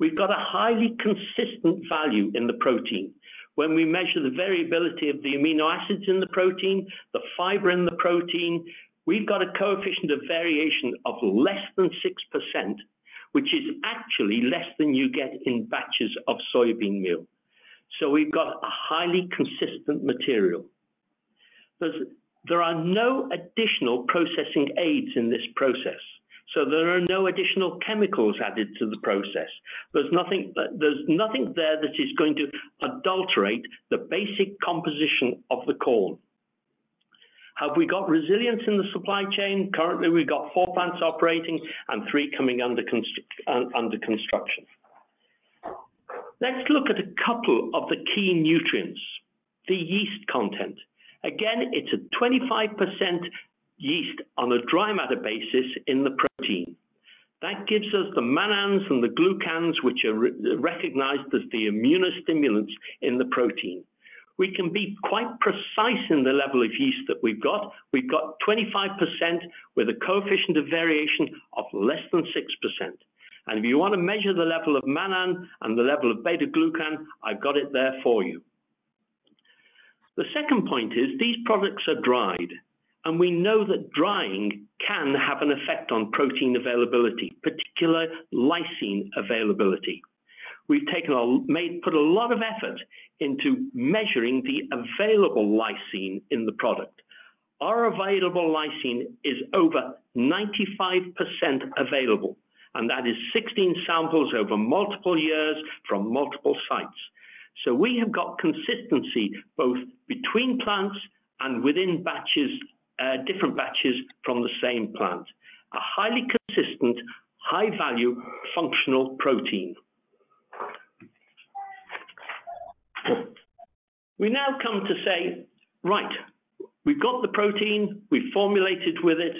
We've got a highly consistent value in the protein. When we measure the variability of the amino acids in the protein, the fiber in the protein, we've got a coefficient of variation of less than six percent, which is actually less than you get in batches of soybean meal. So we've got a highly consistent material. There's, there are no additional processing aids in this process. So there are no additional chemicals added to the process. There's nothing, there's nothing there that is going to adulterate the basic composition of the corn. Have we got resilience in the supply chain? Currently, we've got four plants operating and three coming under, constru under construction. Let's look at a couple of the key nutrients. The yeast content. Again, it's a twenty-five percent yeast on a dry matter basis in the protein. That gives us the mannans and the glucans, which are re recognized as the immunostimulants in the protein. We can be quite precise in the level of yeast that we've got. We've got twenty-five percent with a coefficient of variation of less than six percent. And if you want to measure the level of mannan and the level of beta-glucan, I've got it there for you. The second point is these products are dried. And we know that drying can have an effect on protein availability, particular lysine availability. We've taken a, made, put a lot of effort into measuring the available lysine in the product. Our available lysine is over ninety-five percent available, and that is sixteen samples over multiple years from multiple sites. So we have got consistency both between plants and within batches, Uh, different batches from the same plant. A highly consistent, high-value, functional protein. We now come to say, right, we've got the protein, we've formulated with it.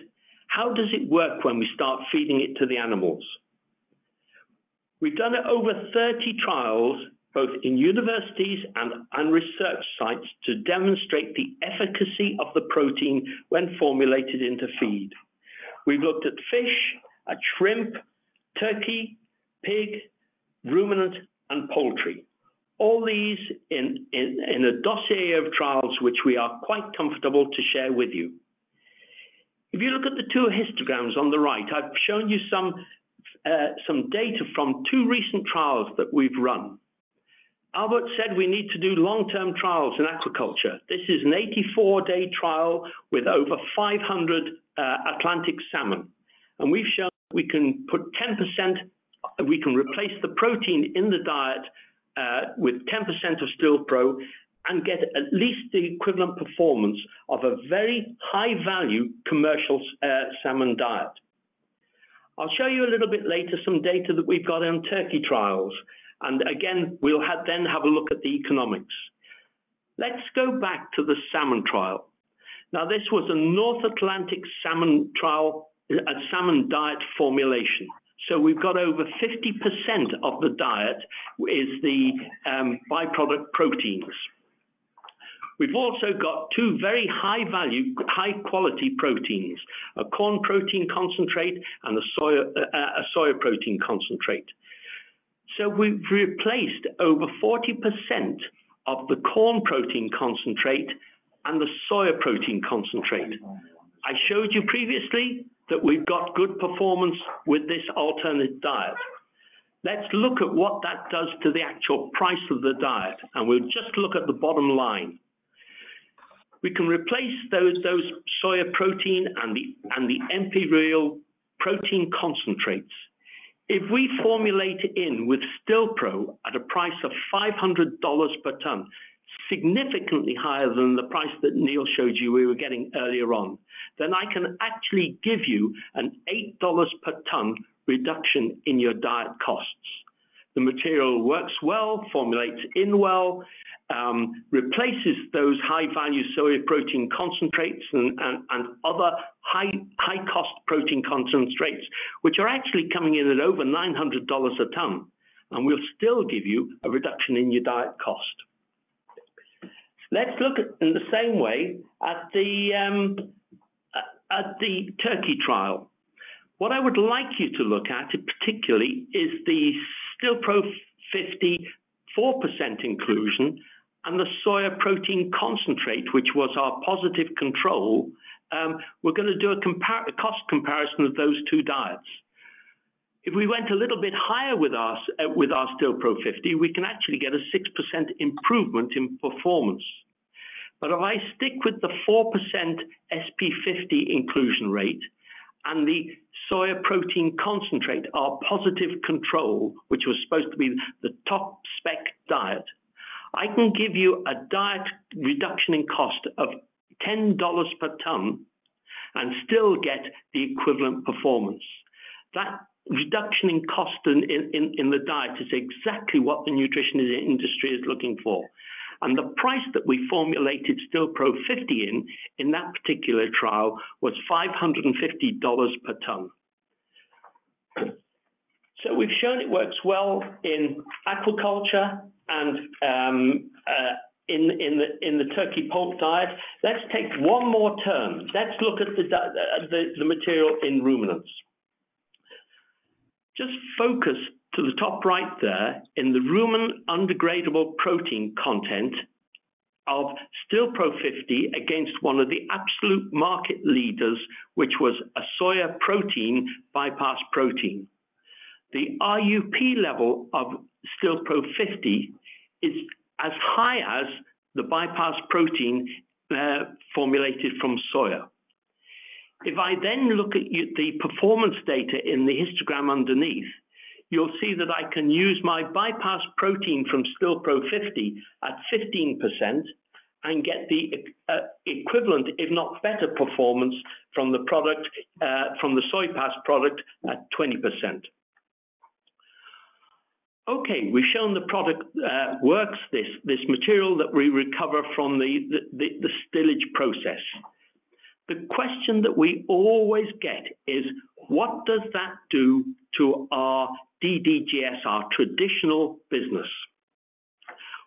How does it work when we start feeding it to the animals? We've done over thirty trials, both in universities and, and research sites, to demonstrate the efficacy of the protein when formulated into feed. We've looked at fish, at shrimp, turkey, pig, ruminant, and poultry. All these in, in, in a dossier of trials which we are quite comfortable to share with you. If you look at the two histograms on the right, I've shown you some, uh, some data from two recent trials that we've run. Albert said we need to do long-term trials in aquaculture. This is an eighty-four day trial with over five hundred uh, Atlantic salmon. And we've shown we can put ten percent, we can replace the protein in the diet uh, with ten percent of StilPro and get at least the equivalent performance of a very high-value commercial uh, salmon diet. I'll show you a little bit later some data that we've got on turkey trials. And again, we'll have then have a look at the economics. Let's go back to the salmon trial. Now, this was a North Atlantic salmon trial, a salmon diet formulation. So we've got over fifty percent of the diet is the um, byproduct proteins. We've also got two very high value, high quality proteins, a corn protein concentrate and a soya, uh, a soya protein concentrate. So we've replaced over forty percent of the corn protein concentrate and the soya protein concentrate. I showed you previously that we've got good performance with this alternate diet. Let's look at what that does to the actual price of the diet, and we'll just look at the bottom line. we can replace those those soya protein and the and the empyreal protein concentrates. If we formulate it in with StilPro at a price of five hundred dollars per ton, significantly higher than the price that Neal showed you we were getting earlier on, then I can actually give you an eight dollars per ton reduction in your diet costs. The material works well, formulates in well, um, replaces those high-value soya protein concentrates and, and, and other high, high-cost protein concentrates, which are actually coming in at over nine hundred dollars a ton, and we'll still give you a reduction in your diet cost. Let's look at, in the same way at the, um, at the turkey trial. What I would like you to look at particularly is the StilPro fifty four percent inclusion and the soya protein concentrate, which was our positive control. Um, we're going to do a, compar a cost comparison of those two diets. If we went a little bit higher with our, uh, with our StilPro fifty, we can actually get a six percent improvement in performance. But if I stick with the four percent S P fifty inclusion rate and the soya protein concentrate, our positive control, which was supposed to be the top spec diet, I can give you a diet reduction in cost of ten dollars per ton and still get the equivalent performance. That reduction in cost in, in, in the diet is exactly what the nutrition industry is looking for. And the price that we formulated StilPro fifty in, in that particular trial, was five hundred fifty dollars per ton. So we've shown it works well in aquaculture and um, uh, in, in, the, in the turkey poult diet. Let's take one more turn. Let's look at the, the, the material in ruminants. Just focus to the top right there in the rumen undegradable protein content of StilPro fifty against one of the absolute market leaders, which was a soya protein bypass protein. The R U P level of StilPro fifty is as high as the bypass protein uh, formulated from soya. If I then look at the performance data in the histogram underneath, you'll see that I can use my bypass protein from StilPro fifty at fifteen percent and get the uh, equivalent, if not better, performance from the product, uh, from the SoyPass product at twenty percent. Okay, we've shown the product uh, works, this, this material that we recover from the, the, the, the stillage process. The question that we always get is, what does that do to our D D G S, our traditional business?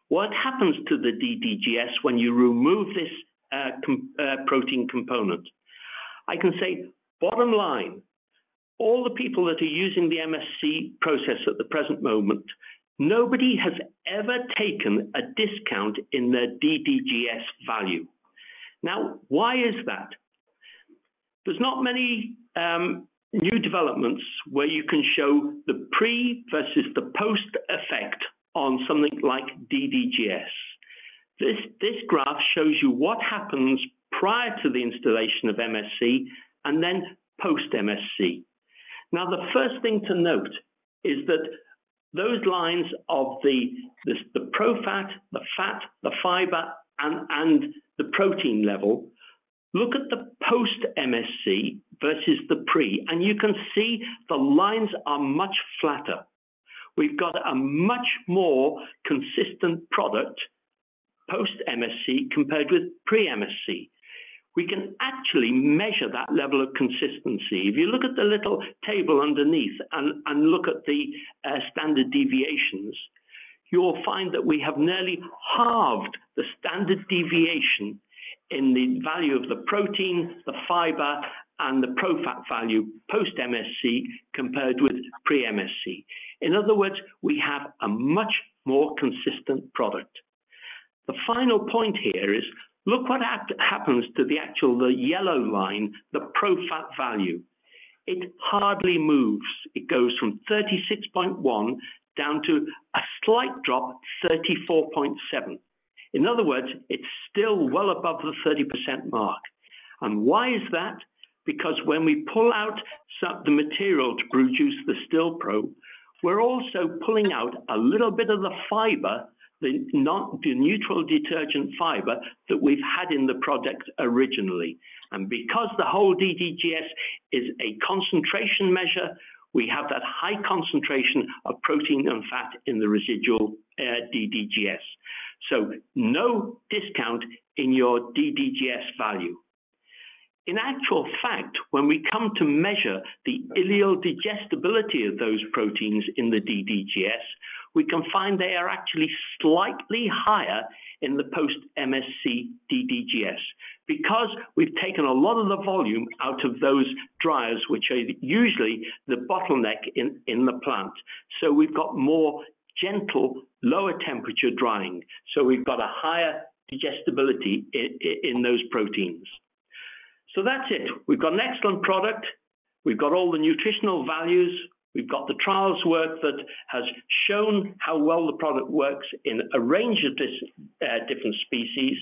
What happens to the D D G S when you remove this uh, com uh, protein component? I can say, bottom line, all the people that are using the M S C process at the present moment, nobody has ever taken a discount in their D D G S value. Now, why is that? There's not many um, new developments where you can show the pre versus the post effect on something like D D G S. This, this graph shows you what happens prior to the installation of M S C and then post M S C. Now, the first thing to note is that those lines of the, the, the profat, the fat, the fiber, and, and the protein level, look at the post-M S C versus the pre, and you can see the lines are much flatter. We've got a much more consistent product post-M S C compared with pre-M S C. We can actually measure that level of consistency. If you look at the little table underneath and, and look at the uh, standard deviations, you'll find that we have nearly halved the standard deviation in the value of the protein, the fiber, and the profat value post-M S C compared with pre-M S C. In other words, we have a much more consistent product. The final point here is, look what happens to the actual, the yellow line, the profat value. It hardly moves. It goes from thirty-six point one down to a slight drop, thirty-four point seven. In other words, it's still well above the thirty percent mark. And why is that? Because when we pull out some, the material to produce the StilPro, we're also pulling out a little bit of the fiber, the, not, the neutral detergent fiber that we've had in the product originally. And because the whole D D G S is a concentration measure, we have that high concentration of protein and fat in the residual uh, D D G S. So no discount in your D D G S value. In actual fact, when we come to measure the ileal digestibility of those proteins in the D D G S, we can find they are actually slightly higher in the post-M S C D D G S because we've taken a lot of the volume out of those dryers, which are usually the bottleneck in, in the plant. So we've got more gentle, lower temperature drying. So we've got a higher digestibility in, in those proteins. So that's it. We've got an excellent product. We've got all the nutritional values. We've got the trials work that has shown how well the product works in a range of dis, uh, different species.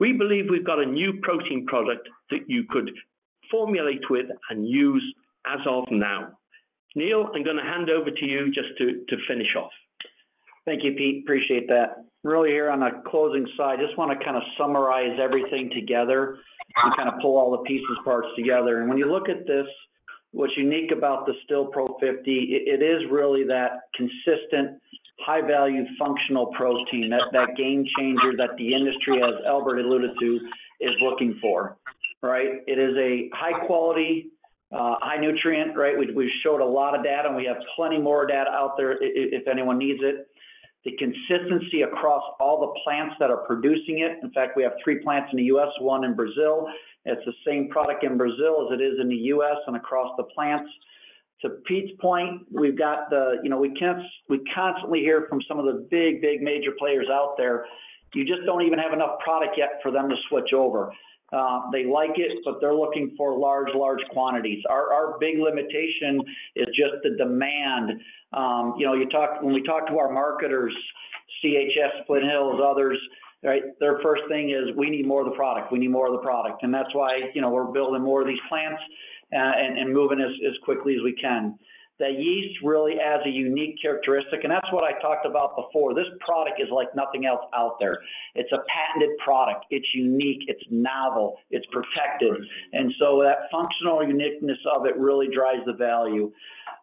We believe we've got a new protein product that you could formulate with and use as of now. Neal, I'm going to hand over to you just to, to finish off. Thank you, Pete. Appreciate that. Really here on a closing side, just want to kind of summarize everything together and kind of pull all the pieces parts together. And when you look at this, what's unique about the StilPro fifty, it, it is really that consistent, high-value functional protein, that, that game changer that the industry, as Albert alluded to, is looking for, right? It is a high-quality, uh, high-nutrient, right? We, we've showed a lot of data, and we have plenty more data out there if anyone needs it. The consistency across all the plants that are producing it. In fact, we have three plants in the U S, one in Brazil. It's the same product in Brazil as it is in the U S and across the plants. To Pete's point, we've got the, you know, we can't, we constantly hear from some of the big, big major players out there. You just don't even have enough product yet for them to switch over. Uh, they like it, but they're looking for large, large quantities. Our, our big limitation is just the demand. Um, you know, you talk when we talk to our marketers, C H S, Flint Hills, others, right? Their first thing is we need more of the product. We need more of the product, and that's why you know we're building more of these plants uh, and, and moving as, as quickly as we can. The yeast really adds a unique characteristic, and that's what I talked about before. This product is like nothing else out there. It's a patented product. It's unique. It's novel. It's protected. And so that functional uniqueness of it really drives the value.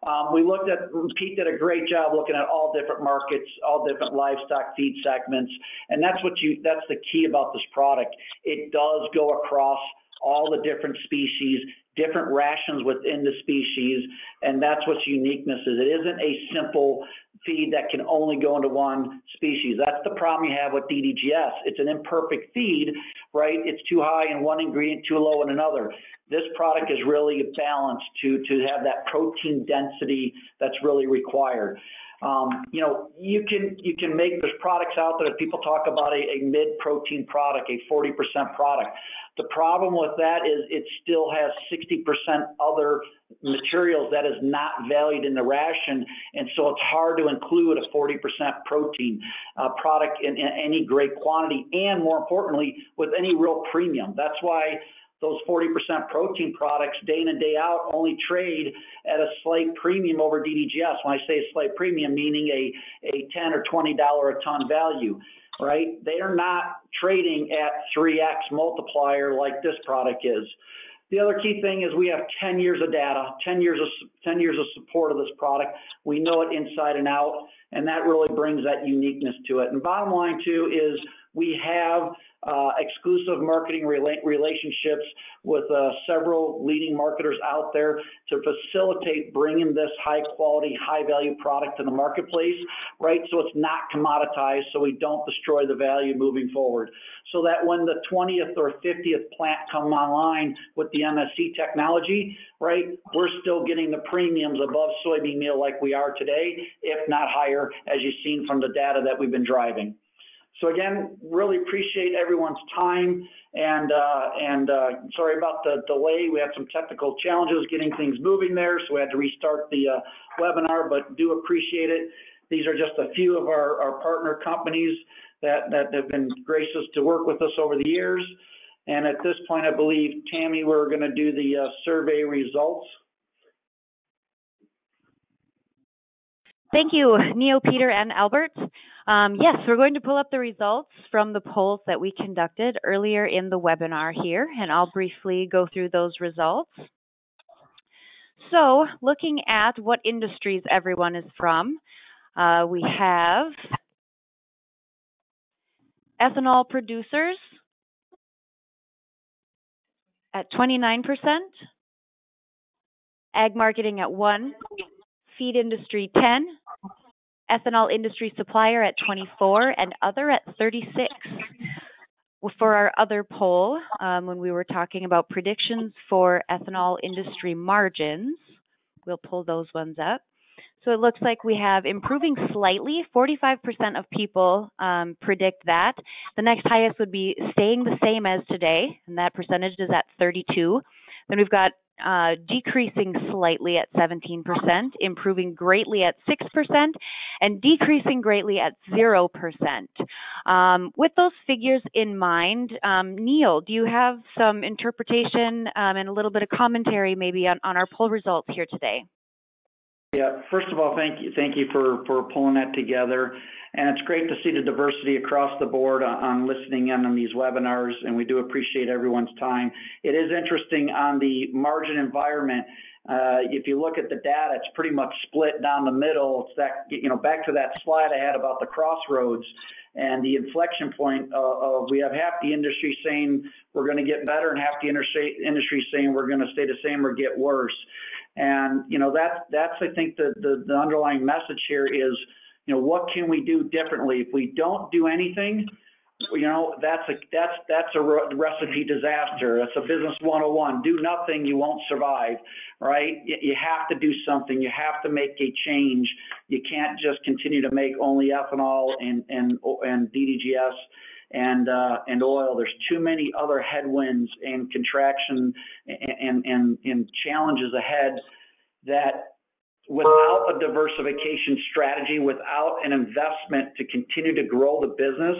Um, we looked at, Pete did a great job looking at all different markets, all different livestock feed segments, and that's what you, that's the key about this product. It does go across all the different species, different rations within the species, and that's what's uniqueness is. It isn't a simple feed that can only go into one species. That's the problem you have with D D G S. It's an imperfect feed, right? It's too high in one ingredient, too low in another. This product is really balanced to, to have that protein density that's really required. Um, you know, you can you can make there's products out there that people talk about a, a mid-protein product, a forty percent product. The problem with that is it still has sixty percent other materials that is not valued in the ration, and so it's hard to include a forty percent protein uh, product in, in any great quantity, and more importantly, with any real premium. That's why those forty percent protein products day in and day out only trade at a slight premium over D D G S. When I say a slight premium, meaning a, a ten or twenty dollars a ton value, right? They are not trading at three X multiplier like this product is. The other key thing is we have ten years of data, ten years of, ten years of support of this product. We know it inside and out, and that really brings that uniqueness to it. And bottom line, too, is we have uh, exclusive marketing rela relationships with uh, several leading marketers out there to facilitate bringing this high-quality, high-value product to the marketplace, right? So it's not commoditized, so we don't destroy the value moving forward. So that when the twentieth or fiftieth plant come online with the M S C technology, right, we're still getting the premiums above soybean meal like we are today, if not higher, as you've seen from the data that we've been driving. So again, really appreciate everyone's time, and uh, and uh, sorry about the delay. We had some technical challenges getting things moving there, so we had to restart the uh, webinar, but do appreciate it. These are just a few of our, our partner companies that, that have been gracious to work with us over the years. And at this point, I believe, Tammy, we're going to do the uh, survey results. Thank you, Neal, Peter, and Albert. Um, yes, we're going to pull up the results from the polls that we conducted earlier in the webinar here, and I'll briefly go through those results. So, looking at what industries everyone is from, uh, we have ethanol producers at twenty-nine percent, ag marketing at one percent, feed industry ten percent, ethanol industry supplier at twenty-four percent, and other at thirty-six percent. For our other poll, um, when we were talking about predictions for ethanol industry margins, we'll pull those ones up. So it looks like we have improving slightly. forty-five percent of people um, predict that. The next highest would be staying the same as today, and that percentage is at thirty-two. Then we've got uh, decreasing slightly at seventeen percent, improving greatly at six percent, and decreasing greatly at zero percent. Um, with those figures in mind, um, Neal, do you have some interpretation um, and a little bit of commentary maybe on, on our poll results here today? Yeah, first of all, thank you, thank you for, for pulling that together. And it's great to see the diversity across the board on, on listening in on these webinars, and we do appreciate everyone's time. It is interesting on the margin environment. Uh, if you look at the data, it's pretty much split down the middle. It's that, you know, back to that slide I had about the crossroads and the inflection point of, of we have half the industry saying we're going to get better and half the industry, industry saying we're going to stay the same or get worse. And, you know, that, that's, I think, the, the, the underlying message here is, you know, what can we do differently? If we don't do anything, you know, that's a, that's, that's a recipe disaster. That's a business one oh one. Do nothing, you won't survive, right? You have to do something. You have to make a change. You can't just continue to make only ethanol and, and, and D D G S. And, uh, and oil. There's too many other headwinds and contraction and, and, and challenges ahead that without a diversification strategy, without an investment to continue to grow the business,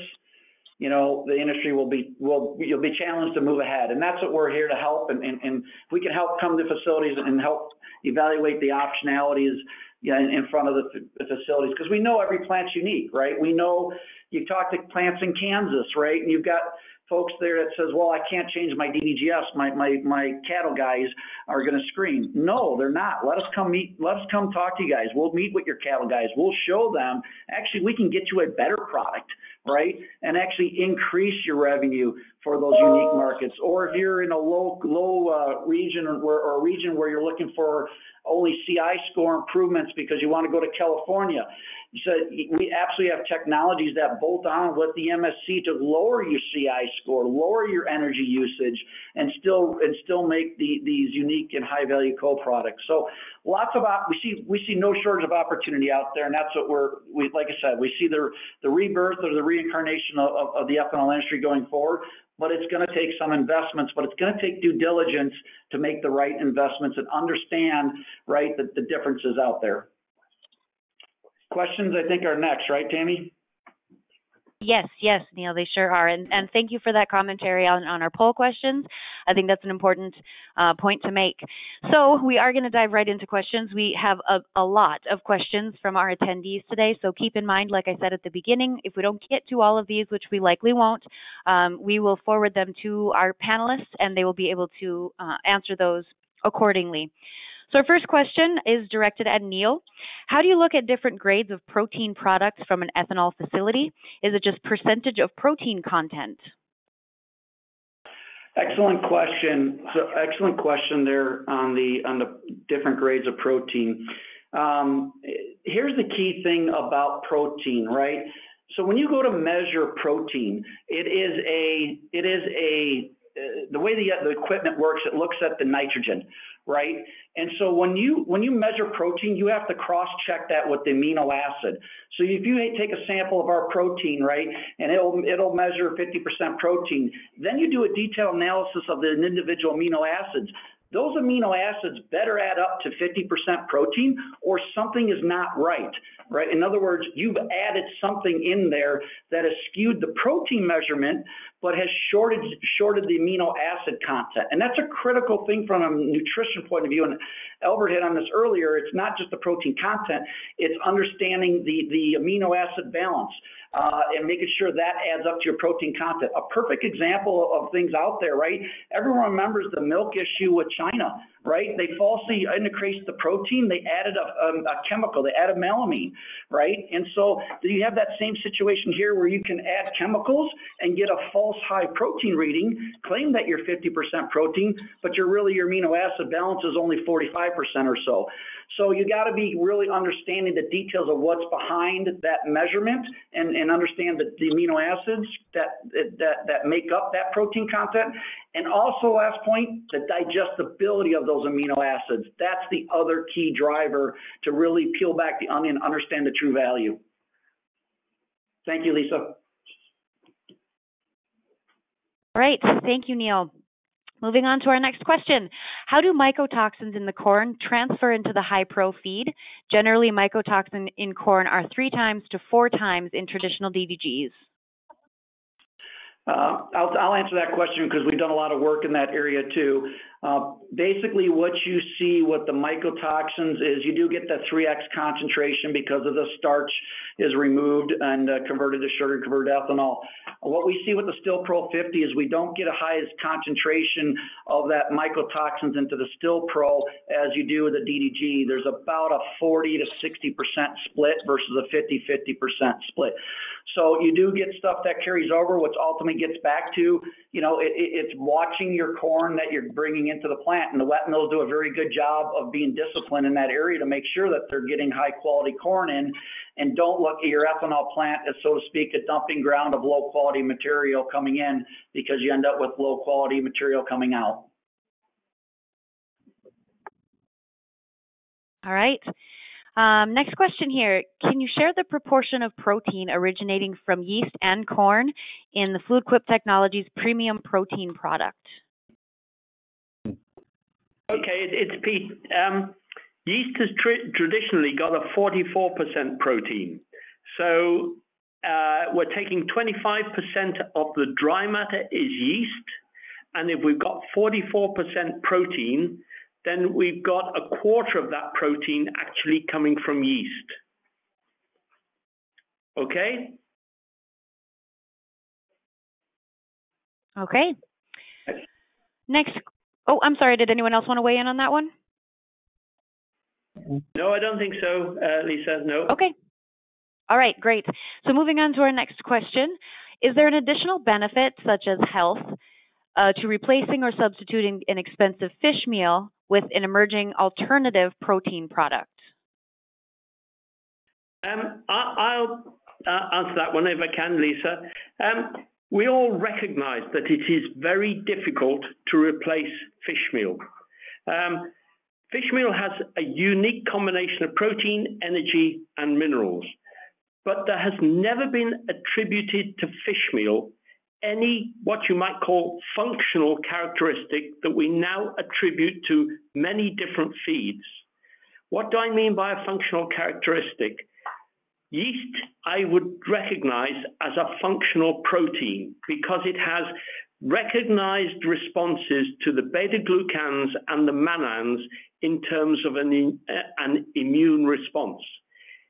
you know, the industry will be, will, you'll be challenged to move ahead. And that's what we're here to help. And, and, and we can help come to facilities and help evaluate the optionalities in front of the facilities, because we know every plant's unique, right? We know you talk to plants in Kansas, right? And you've got folks there that says, well, I can't change my D D G S. My my my cattle guys are going to scream. No, they're not. Let us come meet. Let us come talk to you guys. We'll meet with your cattle guys. We'll show them. Actually, we can get you a better product, right? And actually increase your revenue for those unique markets. Or if you're in a low low uh, region or, or a region where you're looking for only C I score improvements because you want to go to California. So we absolutely have technologies that bolt on with the M S C to lower your C I score, lower your energy usage, and still and still make the, these unique and high value co-products. So lots of op we see we see no shortage of opportunity out there, and that's what we're we like I said we see the the rebirth or the reincarnation of, of, of the ethanol industry going forward. But it's going to take some investments, but it's going to take due diligence to make the right investments and understand, right, that the differences out there. Questions, I think, are next, right, Tammy? Yes, yes, Neal, they sure are. And, and thank you for that commentary on, on our poll questions. I think that's an important uh, point to make. So we are going to dive right into questions. We have a, a lot of questions from our attendees today. So keep in mind, like I said at the beginning, if we don't get to all of these, which we likely won't, um, we will forward them to our panelists and they will be able to uh, answer those accordingly. So our first question is directed at Neal. How do you look at different grades of protein products from an ethanol facility? Is it just percentage of protein content? Excellent question. So excellent question there on the on the different grades of protein. Um, here's the key thing about protein, right? So when you go to measure protein, it is a it is a uh, the way the, the equipment works. It looks at the nitrogen. Right. And so when you when you measure protein, you have to cross check that with the amino acid. So if you take a sample of our protein, right, and it'll it'll measure fifty percent protein, then you do a detailed analysis of the individual amino acids. those amino acids better add up to fifty percent protein or something is not right, right? In other words, you've added something in there that has skewed the protein measurement but has shorted, shorted the amino acid content. And that's a critical thing from a nutrition point of view. And Albert hit on this earlier. It's not just the protein content. It's understanding the, the amino acid balance uh, and making sure that adds up to your protein content. A perfect example of things out there, right? Everyone remembers the milk issue with China, right? They falsely increased the protein. They added a, um, a chemical. They added melamine, right? And so you have that same situation here where you can add chemicals and get a false high protein reading, claim that you're fifty percent protein, but you're really, your amino acid balance is only forty-five percent or so. So you got to be really understanding the details of what's behind that measurement and, and understand the, the amino acids that, that, that make up that protein content. And also, last point, the digestibility of those amino acids. That's the other key driver to really peel back the onion, understand the true value. Thank you, Lisa. All right. Thank you, Neal. Moving on to our next question. How do mycotoxins in the corn transfer into the high-pro feed? Generally, mycotoxins in corn are three times to four times in traditional D D Gs. Uh, I'll, I'll answer that question because we've done a lot of work in that area too. Uh, basically, what you see with the mycotoxins is you do get the three X concentration because of the starch is removed and uh, converted to sugar, converted to ethanol. What we see with the StilPro fifty is we don't get a highest concentration of that mycotoxins into the StilPro as you do with the D D G. There's about a forty to sixty percent split versus a fifty fifty percent split. So you do get stuff that carries over, which ultimately gets back to, you know, it, it's watching your corn that you're bringing in into the plant, and the wet mills do a very good job of being disciplined in that area to make sure that they're getting high quality corn in, and don't look at your ethanol plant as, so to speak, a dumping ground of low quality material coming in, because you end up with low quality material coming out. All right. Um, next question here. Can you share the proportion of protein originating from yeast and corn in the Fluid Quip Technologies premium protein product? Okay, it's Pete. Um, yeast has tr traditionally got a forty-four percent protein. So uh, we're taking twenty-five percent of the dry matter is yeast. And if we've got forty-four percent protein, then we've got a quarter of that protein actually coming from yeast. Okay? Okay. Next. Oh, I'm sorry. Did anyone else want to weigh in on that one? No, I don't think so, uh, Lisa. No. Okay. All right, great. So moving on to our next question. Is there an additional benefit, such as health, uh, to replacing or substituting an expensive fish meal with an emerging alternative protein product? Um, I'll uh, answer that one if I can, Lisa. Um, We all recognize that it is very difficult to replace fish meal. Um, fish meal has a unique combination of protein, energy, and minerals, but there has never been attributed to fish meal any what you might call functional characteristic that we now attribute to many different feeds. What do I mean by a functional characteristic? Yeast, I would recognize as a functional protein because it has recognized responses to the beta-glucans and the manans in terms of an, an immune response.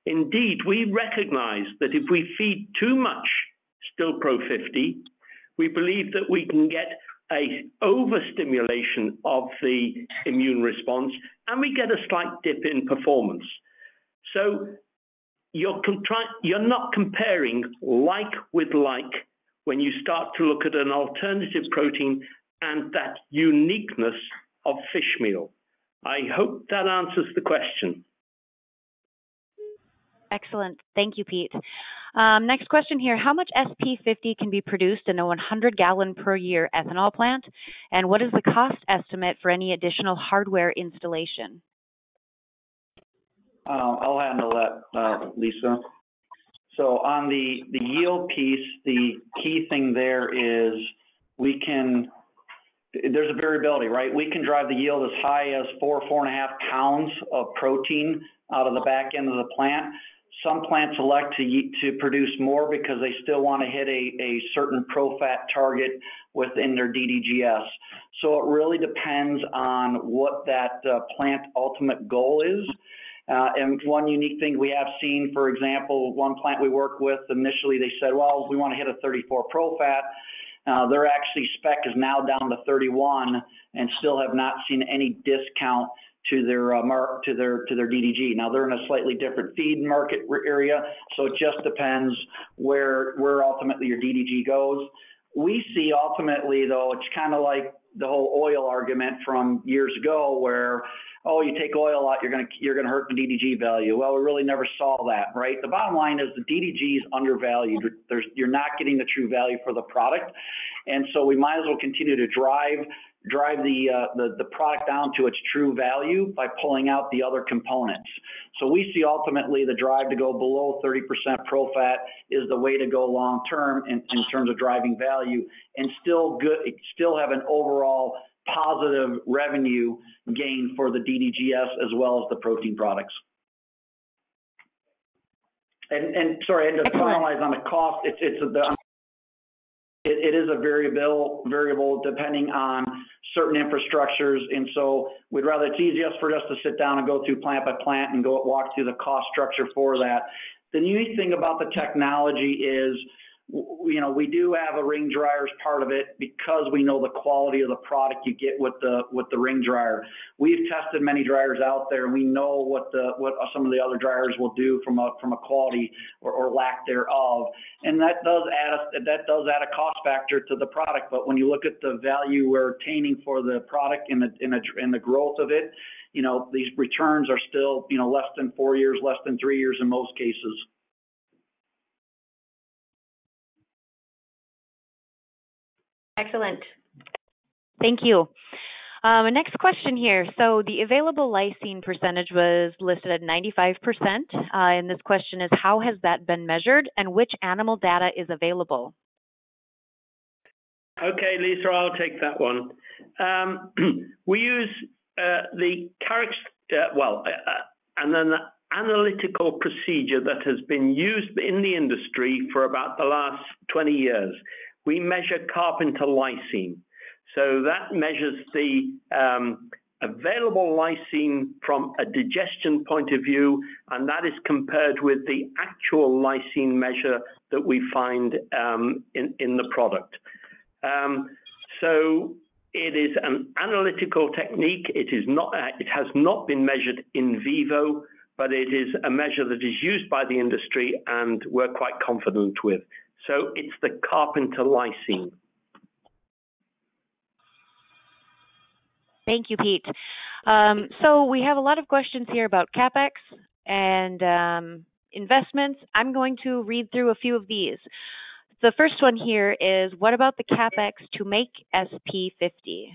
Indeed, we recognize that if we feed too much StilPro fifty, we believe that we can get an overstimulation of the immune response and we get a slight dip in performance. So, You're, you're not comparing like with like when you start to look at an alternative protein and that uniqueness of fish meal. I hope that answers the question. Excellent. Thank you, Pete. Um, next question here. How much S P fifty can be produced in a one hundred gallon per year ethanol plant? And what is the cost estimate for any additional hardware installation? Uh, I'll handle that, uh, Lisa. So on the, the yield piece, the key thing there is we can there's a variability, right? We can drive the yield as high as four, four and a half pounds of protein out of the back end of the plant. Some plants elect to, to produce more because they still want to hit a, a certain pro-fat target within their D D G S. So it really depends on what that uh, plant ultimate goal is. Uh, and one unique thing we have seen, for example, one plant we work with, initially they said, well, we want to hit a thirty-four pro-fat. Uh, their actually spec is now down to thirty-one and still have not seen any discount to their uh, mark to their to their D D G. Now they're in a slightly different feed market area, so it just depends where where ultimately your D D G goes. We see ultimately though it's kind of like the whole oil argument from years ago, where oh you take oil out you're gonna you're gonna hurt the D D G value. Well, we really never saw that, right? The bottom line is the D D G is undervalued. There's, you're not getting the true value for the product, and so we might as well continue to drive. drive the, uh, the the product down to its true value by pulling out the other components. So we see ultimately the drive to go below thirty percent pro-fat is the way to go long-term in, in terms of driving value and still good, still have an overall positive revenue gain for the D D G S as well as the protein products. And, and sorry, and to finalize on the cost, it's, it's the It, it is a variable, variable depending on certain infrastructures, and so we'd rather it's easiest for us to sit down and go through plant by plant and go walk through the cost structure for that. The unique thing about the technology is, you know, we do have a ring dryer as part of it because we know the quality of the product you get with the with the ring dryer. We've tested many dryers out there. We know what the what some of the other dryers will do from a from a quality or, or lack thereof, and that does add a, that does add a cost factor to the product. But when you look at the value we're obtaining for the product and the in, a, in the growth of it, you know, these returns are still, you know, less than four years, less than three years in most cases. Excellent. Thank you. Um, next question here. So the available lysine percentage was listed at ninety-five percent. Uh, and this question is, how has that been measured and which animal data is available? Okay, Lisa, I'll take that one. Um, we use uh, the character, uh, well, uh, and then the analytical procedure that has been used in the industry for about the last twenty years. We measure carpenter lysine. So that measures the um, available lysine from a digestion point of view, and that is compared with the actual lysine measure that we find um, in, in the product. Um, so it is an analytical technique. It is not, uh, it has not been measured in vivo, but it is a measure that is used by the industry and we're quite confident with. So it's the carpenter lysine. Thank you, Pete. Um, so we have a lot of questions here about CapEx and um, investments. I'm going to read through a few of these. The first one here is, what about the CapEx to make S P fifty?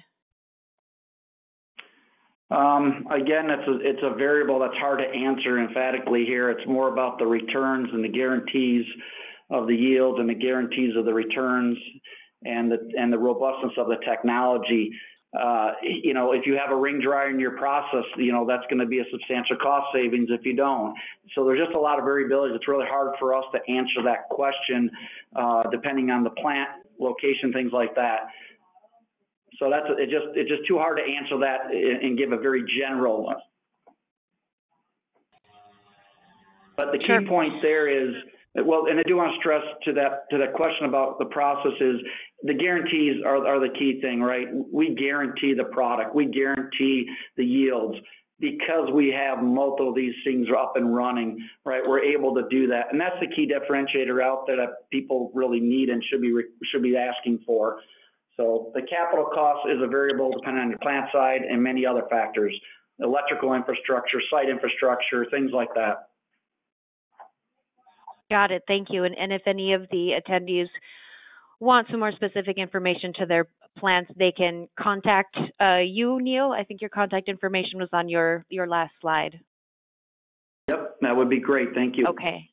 Um, again, it's a, it's a variable that's hard to answer emphatically here. It's more about the returns and the guarantees of the yield and the guarantees of the returns and the and the robustness of the technology. Uh, you know, if you have a ring dryer in your process, you know, that's going to be a substantial cost savings if you don't. So there's just a lot of variability. It's really hard for us to answer that question, uh, depending on the plant location, things like that. So that's it. Just it's just too hard to answer that and give a very general one. But the key sure. point there is. Well, and I do want to stress to that to that question about the processes, the guarantees are, are the key thing, right? We guarantee the product. We guarantee the yields because we have multiple of these things up and running, right? We're able to do that. And that's the key differentiator out there that people really need and should be should be asking for. So the capital cost is a variable depending on your plant side and many other factors, electrical infrastructure, site infrastructure, things like that. Got it. Thank you. And, and if any of the attendees want some more specific information to their plants, they can contact uh, you, Neal. I think your contact information was on your, your last slide. Yep, that would be great. Thank you. Okay,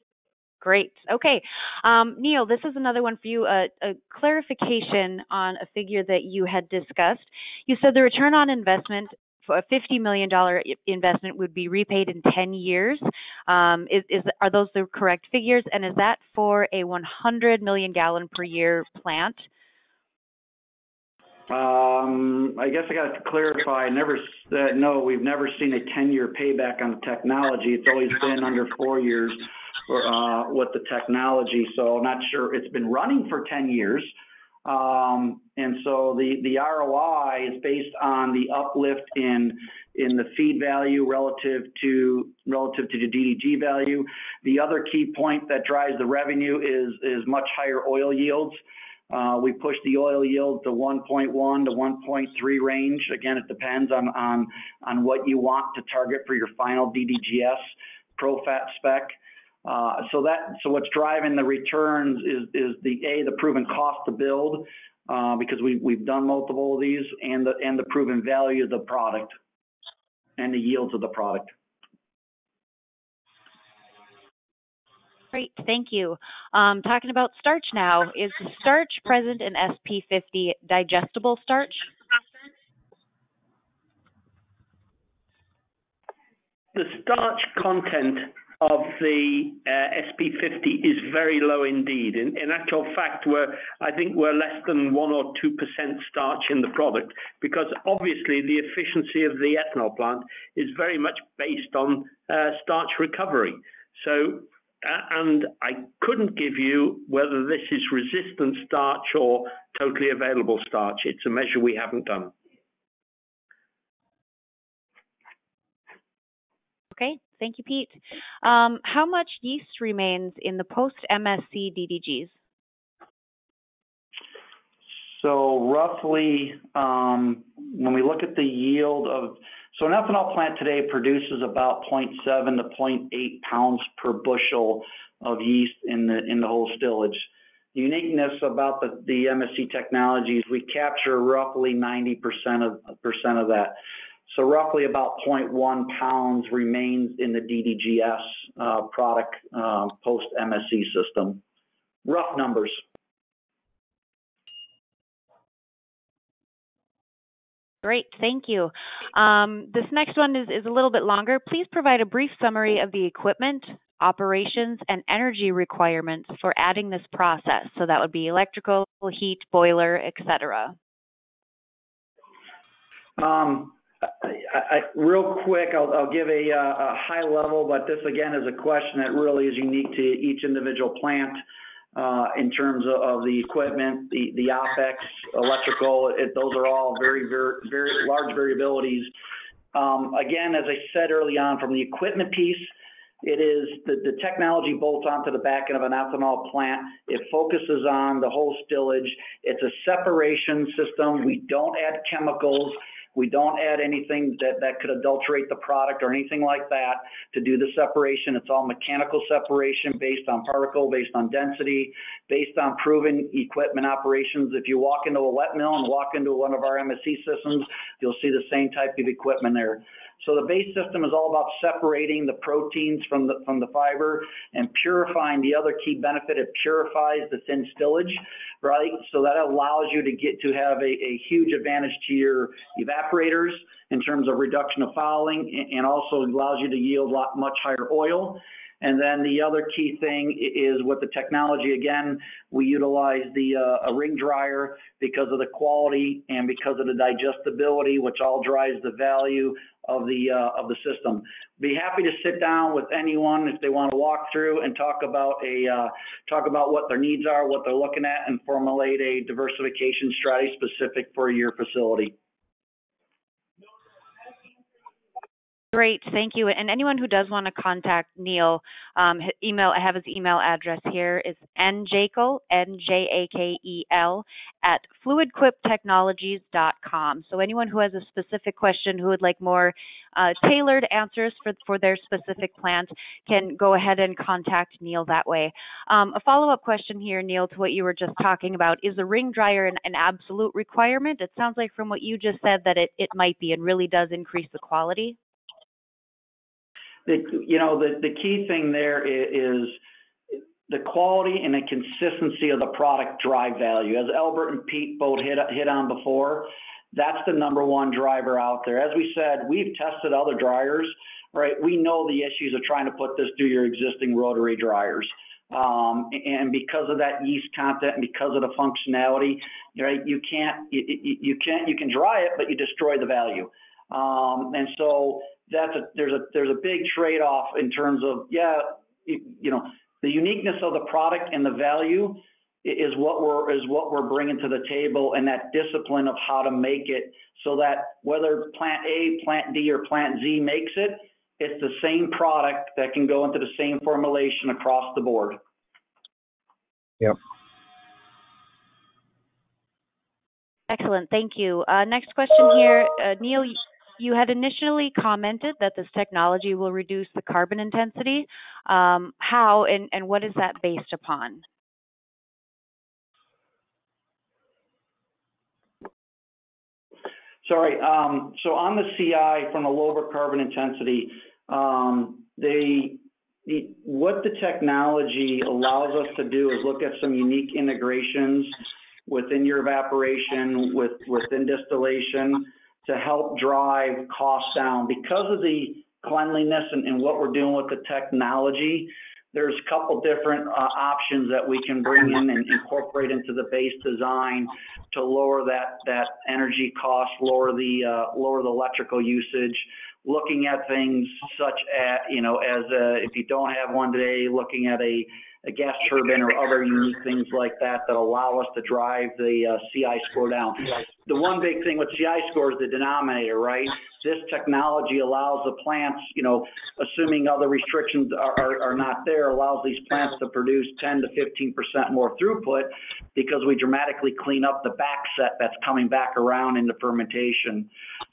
Great. Okay. Um, Neal, this is another one for you, a, a clarification on a figure that you had discussed. You said the return on investment for a fifty million dollars investment would be repaid in ten years. Um, is, is, are those the correct figures? And is that for a one hundred million gallon per year plant? Um, I guess I got to clarify. Never uh, no, we've never seen a ten-year payback on the technology. It's always been under four years uh, with the technology. So I'm not sure. It's been running for ten years, um, and so the the R O I is based on the uplift in in the feed value relative to relative to the D D G value. The other key point that drives the revenue is is much higher oil yields. Uh, we push the oil yield to one point one to one point three range. Again, it depends on, on, on what you want to target for your final D D G S ProFat spec. Uh, so that so what's driving the returns is is the A, the proven cost to build, uh, because we we've done multiple of these, and the and the proven value of the product and the yields of the product. Great, thank you. Um, talking about starch now, is the starch present in S P fifty digestible starch? The starch content of the uh, S P fifty is very low indeed. In, in actual fact, we're, I think we're less than one or two percent starch in the product, because obviously the efficiency of the ethanol plant is very much based on uh, starch recovery. So Uh, and I couldn't give you whether this is resistant starch or totally available starch. It's a measure we haven't done. Okay, thank you, Pete. Um, how much yeast remains in the post-M S C D D Gs? So roughly, um, when we look at the yield of, so an ethanol plant today produces about zero point seven to zero point eight pounds per bushel of yeast in the in the whole stillage. The uniqueness about the, the M S C technologies, we capture roughly ninety percent of percent of that. So roughly about zero point one pounds remains in the D D G S uh, product uh, post M S C system. Rough numbers. Great, thank you. Um, this next one is, is a little bit longer. Please provide a brief summary of the equipment, operations, and energy requirements for adding this process. So that would be electrical, heat, boiler, et cetera. Um, I, I, real quick, I'll, I'll give a, a high level, but this again is a question that really is unique to each individual plant. Uh, in terms of, of the equipment, the, the OpEx, electrical, it, those are all very, very, very large variabilities. Um, again, as I said early on, from the equipment piece, it is the, the technology bolts onto the back end of an ethanol plant. It focuses on the whole stillage. It's a separation system. We don't add chemicals. We don't add anything that, that could adulterate the product or anything like that to do the separation. It's all mechanical separation based on particle, based on density, based on proven equipment operations. If you walk into a wet mill and walk into one of our M S C systems, you'll see the same type of equipment there. So the base system is all about separating the proteins from the, from the fiber and purifying. The other key benefit, it purifies the thin stillage, right? So that allows you to get to have a, a huge advantage to your evaporators in terms of reduction of fouling, and also allows you to yield a lot, much higher oil. And then the other key thing is with the technology, again, we utilize the uh, a ring dryer because of the quality and because of the digestibility, which all drives the value of the uh, of the system. Be happy to sit down with anyone if they want to walk through and talk about a uh, talk about what their needs are, what they're looking at, and formulate a diversification strategy specific for your facility. Great, thank you. And anyone who does want to contact Neal, um, email, I have his email address here, is njakel, N J A K E L, at fluid quip technologies dot com. So anyone who has a specific question, who would like more uh, tailored answers for, for their specific plant, can go ahead and contact Neal that way. Um, a follow-up question here, Neal, to what you were just talking about. Is the ring dryer an, an absolute requirement? It sounds like from what you just said that it, it might be and really does increase the quality. The, you know, the, the key thing there is, is the quality and the consistency of the product drive value. As Albert and Pete both hit, hit on before, that's the number one driver out there. As we said, we've tested other dryers, right? We know the issues of trying to put this through your existing rotary dryers. Um, and because of that yeast content, and because of the functionality, right, you can't, you, you can't, you can dry it, but you destroy the value. Um, and so that's a, there's a, there's a big trade-off in terms of, yeah, you, you know, the uniqueness of the product and the value is what we're, is what we're bringing to the table, and that discipline of how to make it so that whether plant A, plant D, or plant Z makes it, it's the same product that can go into the same formulation across the board. Yep. Excellent. Thank you. Uh, next question here. Uh, Neal, you had initially commented that this technology will reduce the carbon intensity. Um, how and, and what is that based upon? Sorry, um, so on the C I from a lower carbon intensity, um, they, the, what the technology allows us to do is look at some unique integrations within your evaporation, with, within distillation, to help drive costs down. Because of the cleanliness and, and what we're doing with the technology, there's a couple different uh, options that we can bring in and incorporate into the base design to lower that that energy cost, lower the uh, lower the electrical usage. Looking at things such as, you know, as a, if you don't have one today, looking at a, a gas turbine or other unique things like that that allow us to drive the uh, C I score down. The one big thing with C I score is the denominator, right? This technology allows the plants, you know, assuming other restrictions are, are, are not there, allows these plants to produce ten to fifteen percent more throughput because we dramatically clean up the back set that's coming back around into fermentation.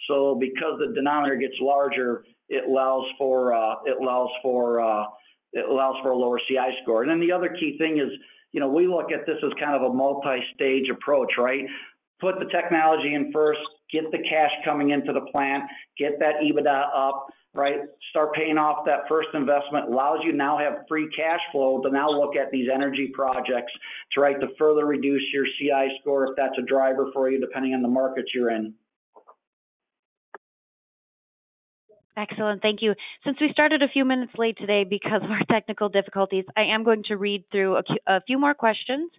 So because the denominator gets larger, it allows for uh, it allows for uh, it allows for a lower C I score. And then the other key thing is, you know, we look at this as kind of a multi-stage approach, right? Put the technology in first, get the cash coming into the plant, get that EBITDA up, right? Start paying off that first investment, allows you now have free cash flow to now look at these energy projects to, right, to further reduce your C I score if that's a driver for you, depending on the market you're in. Excellent. Thank you. Since we started a few minutes late today because of our technical difficulties, I am going to read through a few more questions.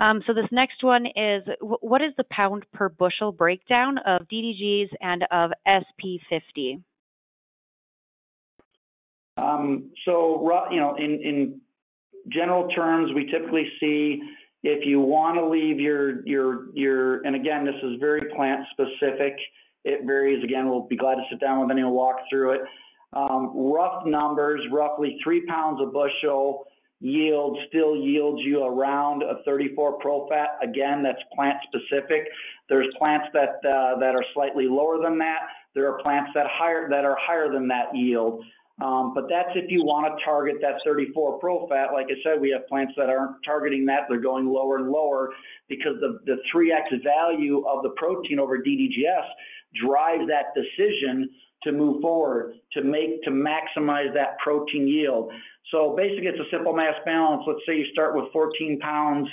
Um, so this next one is, what is the pound per bushel breakdown of D D Gs and of S P fifty? Um, so, you know, in, in general terms, we typically see, if you want to leave your, your, your, and again, this is very plant specific, it varies. Again, we'll be glad to sit down with anyone and walk through it. Um, rough numbers, roughly three pounds a bushel yield still yields you around a thirty-four profat. Again, that's plant specific. There's plants that uh, that are slightly lower than that. There are plants that higher that are higher than that yield. Um, but that's if you want to target that thirty-four profat. Like I said, we have plants that aren't targeting that. They're going lower and lower because the, the three X value of the protein over D D G S drives that decision to move forward, to make, to maximize that protein yield. So basically it's a simple mass balance. Let's say you start with fourteen pounds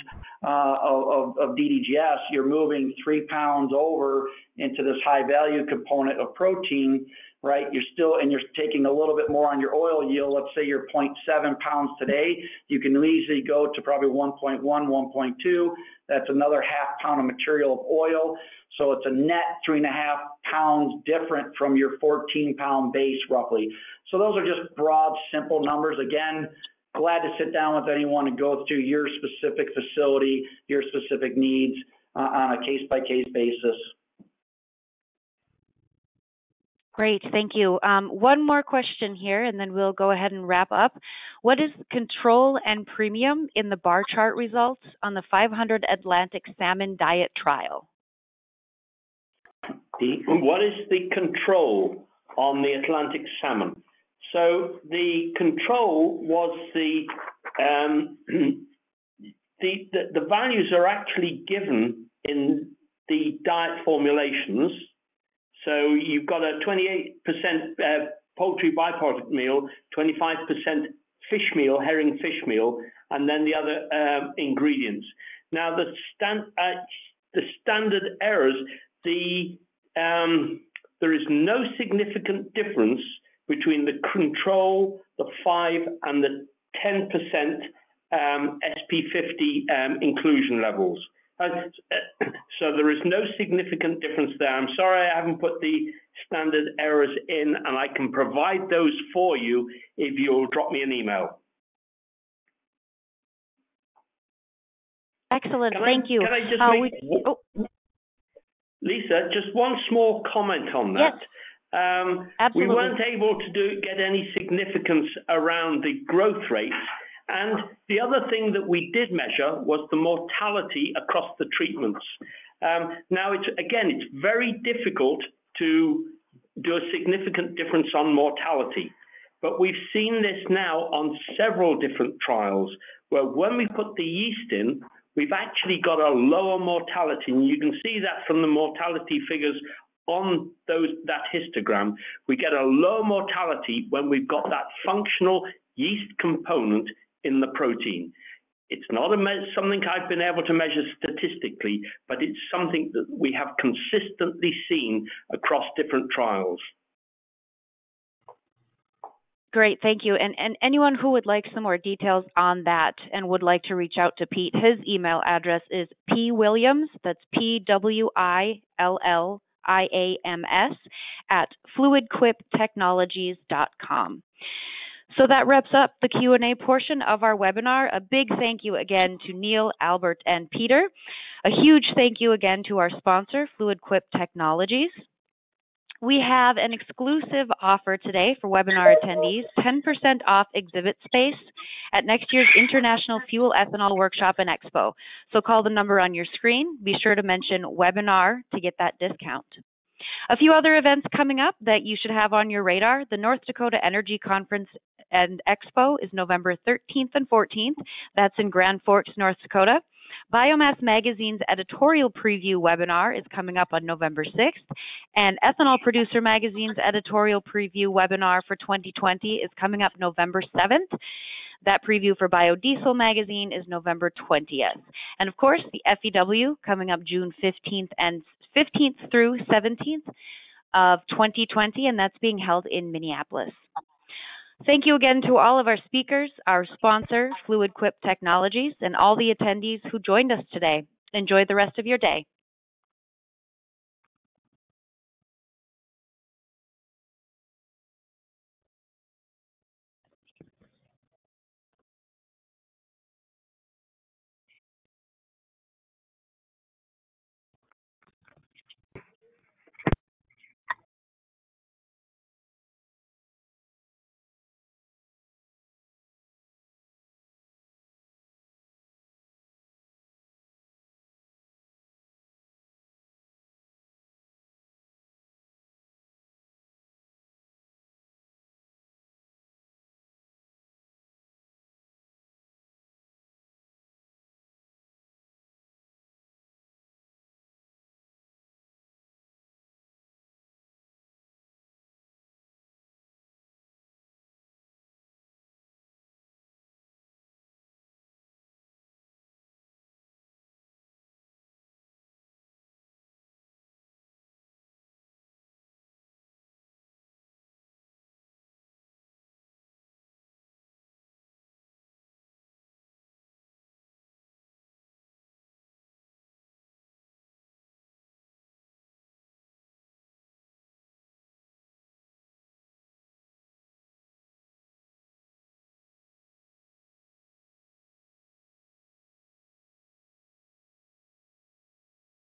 uh, of, of D D G S, you're moving three pounds over into this high value component of protein, right? You're still, and you're taking a little bit more on your oil yield. Let's say you're zero point seven pounds today. You can easily go to probably one point one, one point two. That's another half pound of material of oil. So it's a net three and a half pounds different from your fourteen pound base roughly. So those are just broad, simple numbers. Again, glad to sit down with anyone and go through your specific facility, your specific needs uh, on a case by case basis. Great, thank you. Um, one more question here, and then we'll go ahead and wrap up. What is control and premium in the bar chart results on the five hundred Atlantic salmon diet trial? The, what is the control on the Atlantic salmon? So the control was the, um, the, the, the values are actually given in the diet formulations. So you've got a twenty-eight percent uh, poultry byproduct meal, twenty-five percent fish meal, herring fish meal, and then the other um, ingredients. Now, the, stand, uh, the standard errors, the um, there is no significant difference between the control, the five, and the ten percent um, S P fifty um, inclusion levels. Uh, so there is no significant difference there. I'm sorry I haven't put the standard errors in, and I can provide those for you if you'll drop me an email. Excellent, can thank I, you. Can I just uh, make, we, oh. Lisa, just one small comment on that. Yes. Um, Absolutely. We weren't able to do, get any significance around the growth rates. And the other thing that we did measure was the mortality across the treatments. Um, now, it's, again, it's very difficult to do a significant difference on mortality. But we've seen this now on several different trials, where when we put the yeast in, we've actually got a lower mortality. And you can see that from the mortality figures on those, that histogram. We get a lower mortality when we've got that functional yeast component in the protein. It's not a something I've been able to measure statistically, but it's something that we have consistently seen across different trials. Great, thank you. And, and anyone who would like some more details on that and would like to reach out to Pete, his email address is p williams, that's P W I L L I A M S, at fluid quip technologies dot com. So that wraps up the Q and A portion of our webinar. A big thank you again to Neal, Albert, and Peter. A huge thank you again to our sponsor, Fluid Quip Technologies. We have an exclusive offer today for webinar attendees, ten percent off exhibit space at next year's International Fuel Ethanol Workshop and Expo. So call the number on your screen. Be sure to mention webinar to get that discount. A few other events coming up that you should have on your radar. The North Dakota Energy Conference and Expo is November thirteenth and fourteenth. That's in Grand Forks, North Dakota. Biomass Magazine's editorial preview webinar is coming up on November sixth. And Ethanol Producer Magazine's editorial preview webinar for twenty twenty is coming up November seventh. That preview for Biodiesel Magazine is November twentieth. And of course, the F E W coming up June fifteenth and fifteenth through seventeenth of twenty twenty, and that's being held in Minneapolis. Thank you again to all of our speakers, our sponsor, Fluid Quip Technologies, and all the attendees who joined us today. Enjoy the rest of your day.